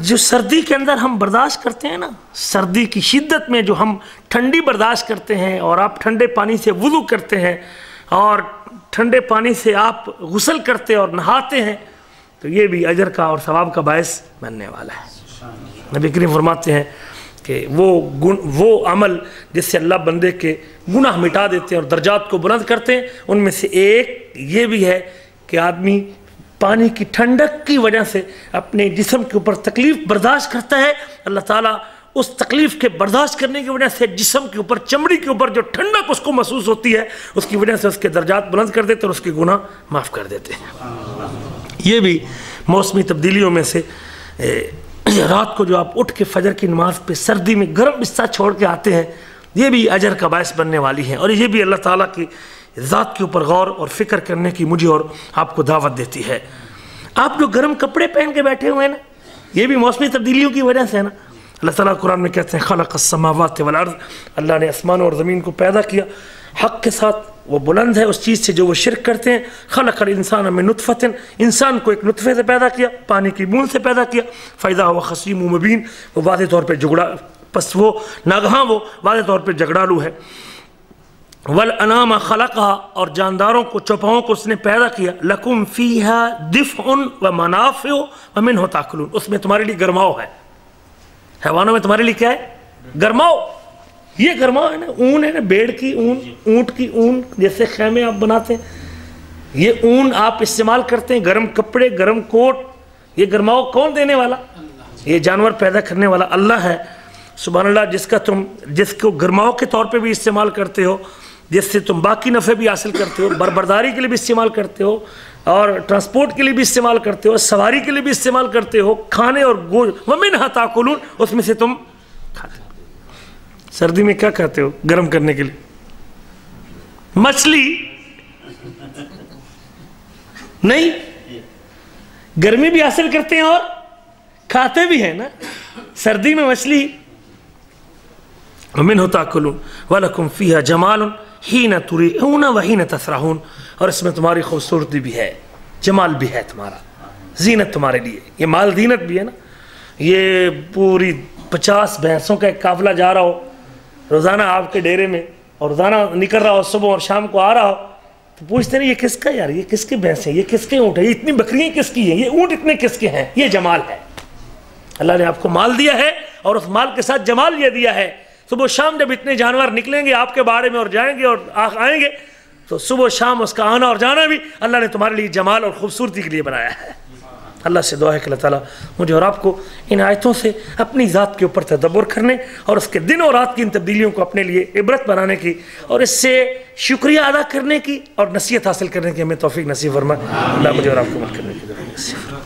जो सर्दी के अंदर हम बर्दाश्त करते हैं ना, सर्दी की शिद्दत में जो हम ठंडी बर्दाश्त करते हैं और आप ठंडे पानी से वुज़ू करते हैं और ठंडे पानी से आप गुसल करते और नहाते हैं, तो ये भी अजर का और सवाब का बायस बनने वाला है। नबी करीम फरमाते हैं कि वो गुण, वो अमल जिससे अल्लाह बंदे के गुनाह मिटा देते हैं और दर्जात को बुलंद करते हैं, उनमें से एक ये भी है कि आदमी पानी की ठंडक की वजह से अपने जिस्म के ऊपर तकलीफ़ बर्दाश्त करता है। अल्लाह ताला उस तकलीफ़ के बर्दाश्त करने की वजह से जिस्म के ऊपर, चमड़ी के ऊपर जो ठंडक उसको महसूस होती है, उसकी वजह से उसके दर्जात बुलंद कर देते हैं और उसके गुनाह माफ़ कर देते हैं। ये भी मौसमी तब्दीलियों में से। रात को जो आप उठ के फजर की नमाज पे सर्दी में गर्म बिस्तर छोड़ के आते हैं, ये भी अजर का बायस बनने वाली है। और ये भी अल्लाह ताला की ज़ात के ऊपर गौर और फ़िक्र करने की मुझे और आपको दावत देती है। आप जो गर्म कपड़े पहन के बैठे हुए हैं ना, ये भी मौसमी तब्दीलियों की वजह से है ना। अल्लाह ताला कुरान में कहते हैं खलक़स्समावाति वल अर्ज़, अल्लाह ने आसमान और ज़मीन को पैदा किया हक़ के साथ। वो बुलंद है उस चीज़ से जो वो शिर्क करते हैं। खलक़ल इंसान मिन नुत्फ़तिन, इंसान को एक नुत्फ़े से पैदा किया, पानी की बूंद से पैदा किया। फ़ैज़ा हुआ खसीमुम मुबीन, वो वाज़े तौर पर झगड़ा पस वो नागहा वो वाज़े तौर पर झगड़ालू है। वल अनामा खलक़हा, और जानदारों को चौपाओं को उसने पैदा किया। लकुम फ़ीहा दिफ़उन व मनाफ़िउ व मिन्हु ताकुलून, उसमें तुम्हारे लिए गरमाओ है, हैवानों में तुम्हारे लिए क्या है गरमाओ। ये गरमाओ है ना, ऊन है ना, बेड़ की ऊन, ऊँट की ऊन, जैसे खैमे आप बनाते हैं ये ऊन आप इस्तेमाल करते हैं, गर्म कपड़े, गर्म कोट। ये गरमाओ कौन देने वाला? ये जानवर पैदा करने वाला अल्लाह है सुबहानल्लाह। जिसका तुम जिसको गरमाओ के तौर पे भी इस्तेमाल करते हो, जिससे तुम बाकी नफ़े भी हासिल करते हो, बर्बरदारी के लिए भी इस्तेमाल करते हो और ट्रांसपोर्ट के लिए भी इस्तेमाल करते हो, सवारी के लिए भी इस्तेमाल करते हो, खाने और गोश्त। वमिन्हा ताकुलून, उसमें से तुम खाते हो। सर्दी में क्या खाते हो गर्म करने के लिए? मछली नहीं, गर्मी भी हासिल करते हैं और खाते भी हैं ना। सर्दी में मछली वमिन्हु ताकुलून वलकुम फ़ीहा जमालुन हीन तुरीऊन वहीन तसराहून, और इसमें तुम्हारी खूबसूरती भी है, जमाल भी है तुम्हारा, जीनत तुम्हारे लिए। ये माल जीनत भी है ना। ये पूरी पचास भैंसों का एक काफिला जा रहा हो रोज़ाना आपके डेरे में, और रोज़ाना निकल रहा हो सुबह और शाम को आ रहा हो, तो पूछते नहीं ये किसका यार, ये किसके भैंस हैं, ये किसके ऊँट है, ये इतनी बकरियाँ किसकी हैं, ये ऊँट इतने किसके हैं। ये जमाल है, अल्लाह ने आपको माल दिया है और उस माल के साथ जमाल ये दिया है। सुबह शाम जब इतने जानवर निकलेंगे आपके बारे में और जाएंगे और आएंगे, तो सुबह शाम उसका आना और जाना भी अल्लाह ने तुम्हारे लिए जमाल और ख़ूबसूरती के लिए बनाया है। अल्लाह से दुआ है कि अल्लाह ताला मुझे और आपको इन आयतों से अपनी ज़ात के ऊपर तदब्बुर करने और उसके दिन और रात की इन तब्दीलियों को अपने लिए इबरत बनाने की और इससे शुक्रिया अदा करने की और नसीहत हासिल करने की हमें तौफीक नसीब फरमाए। अल्लाह मुझे और आपको मदद करने की।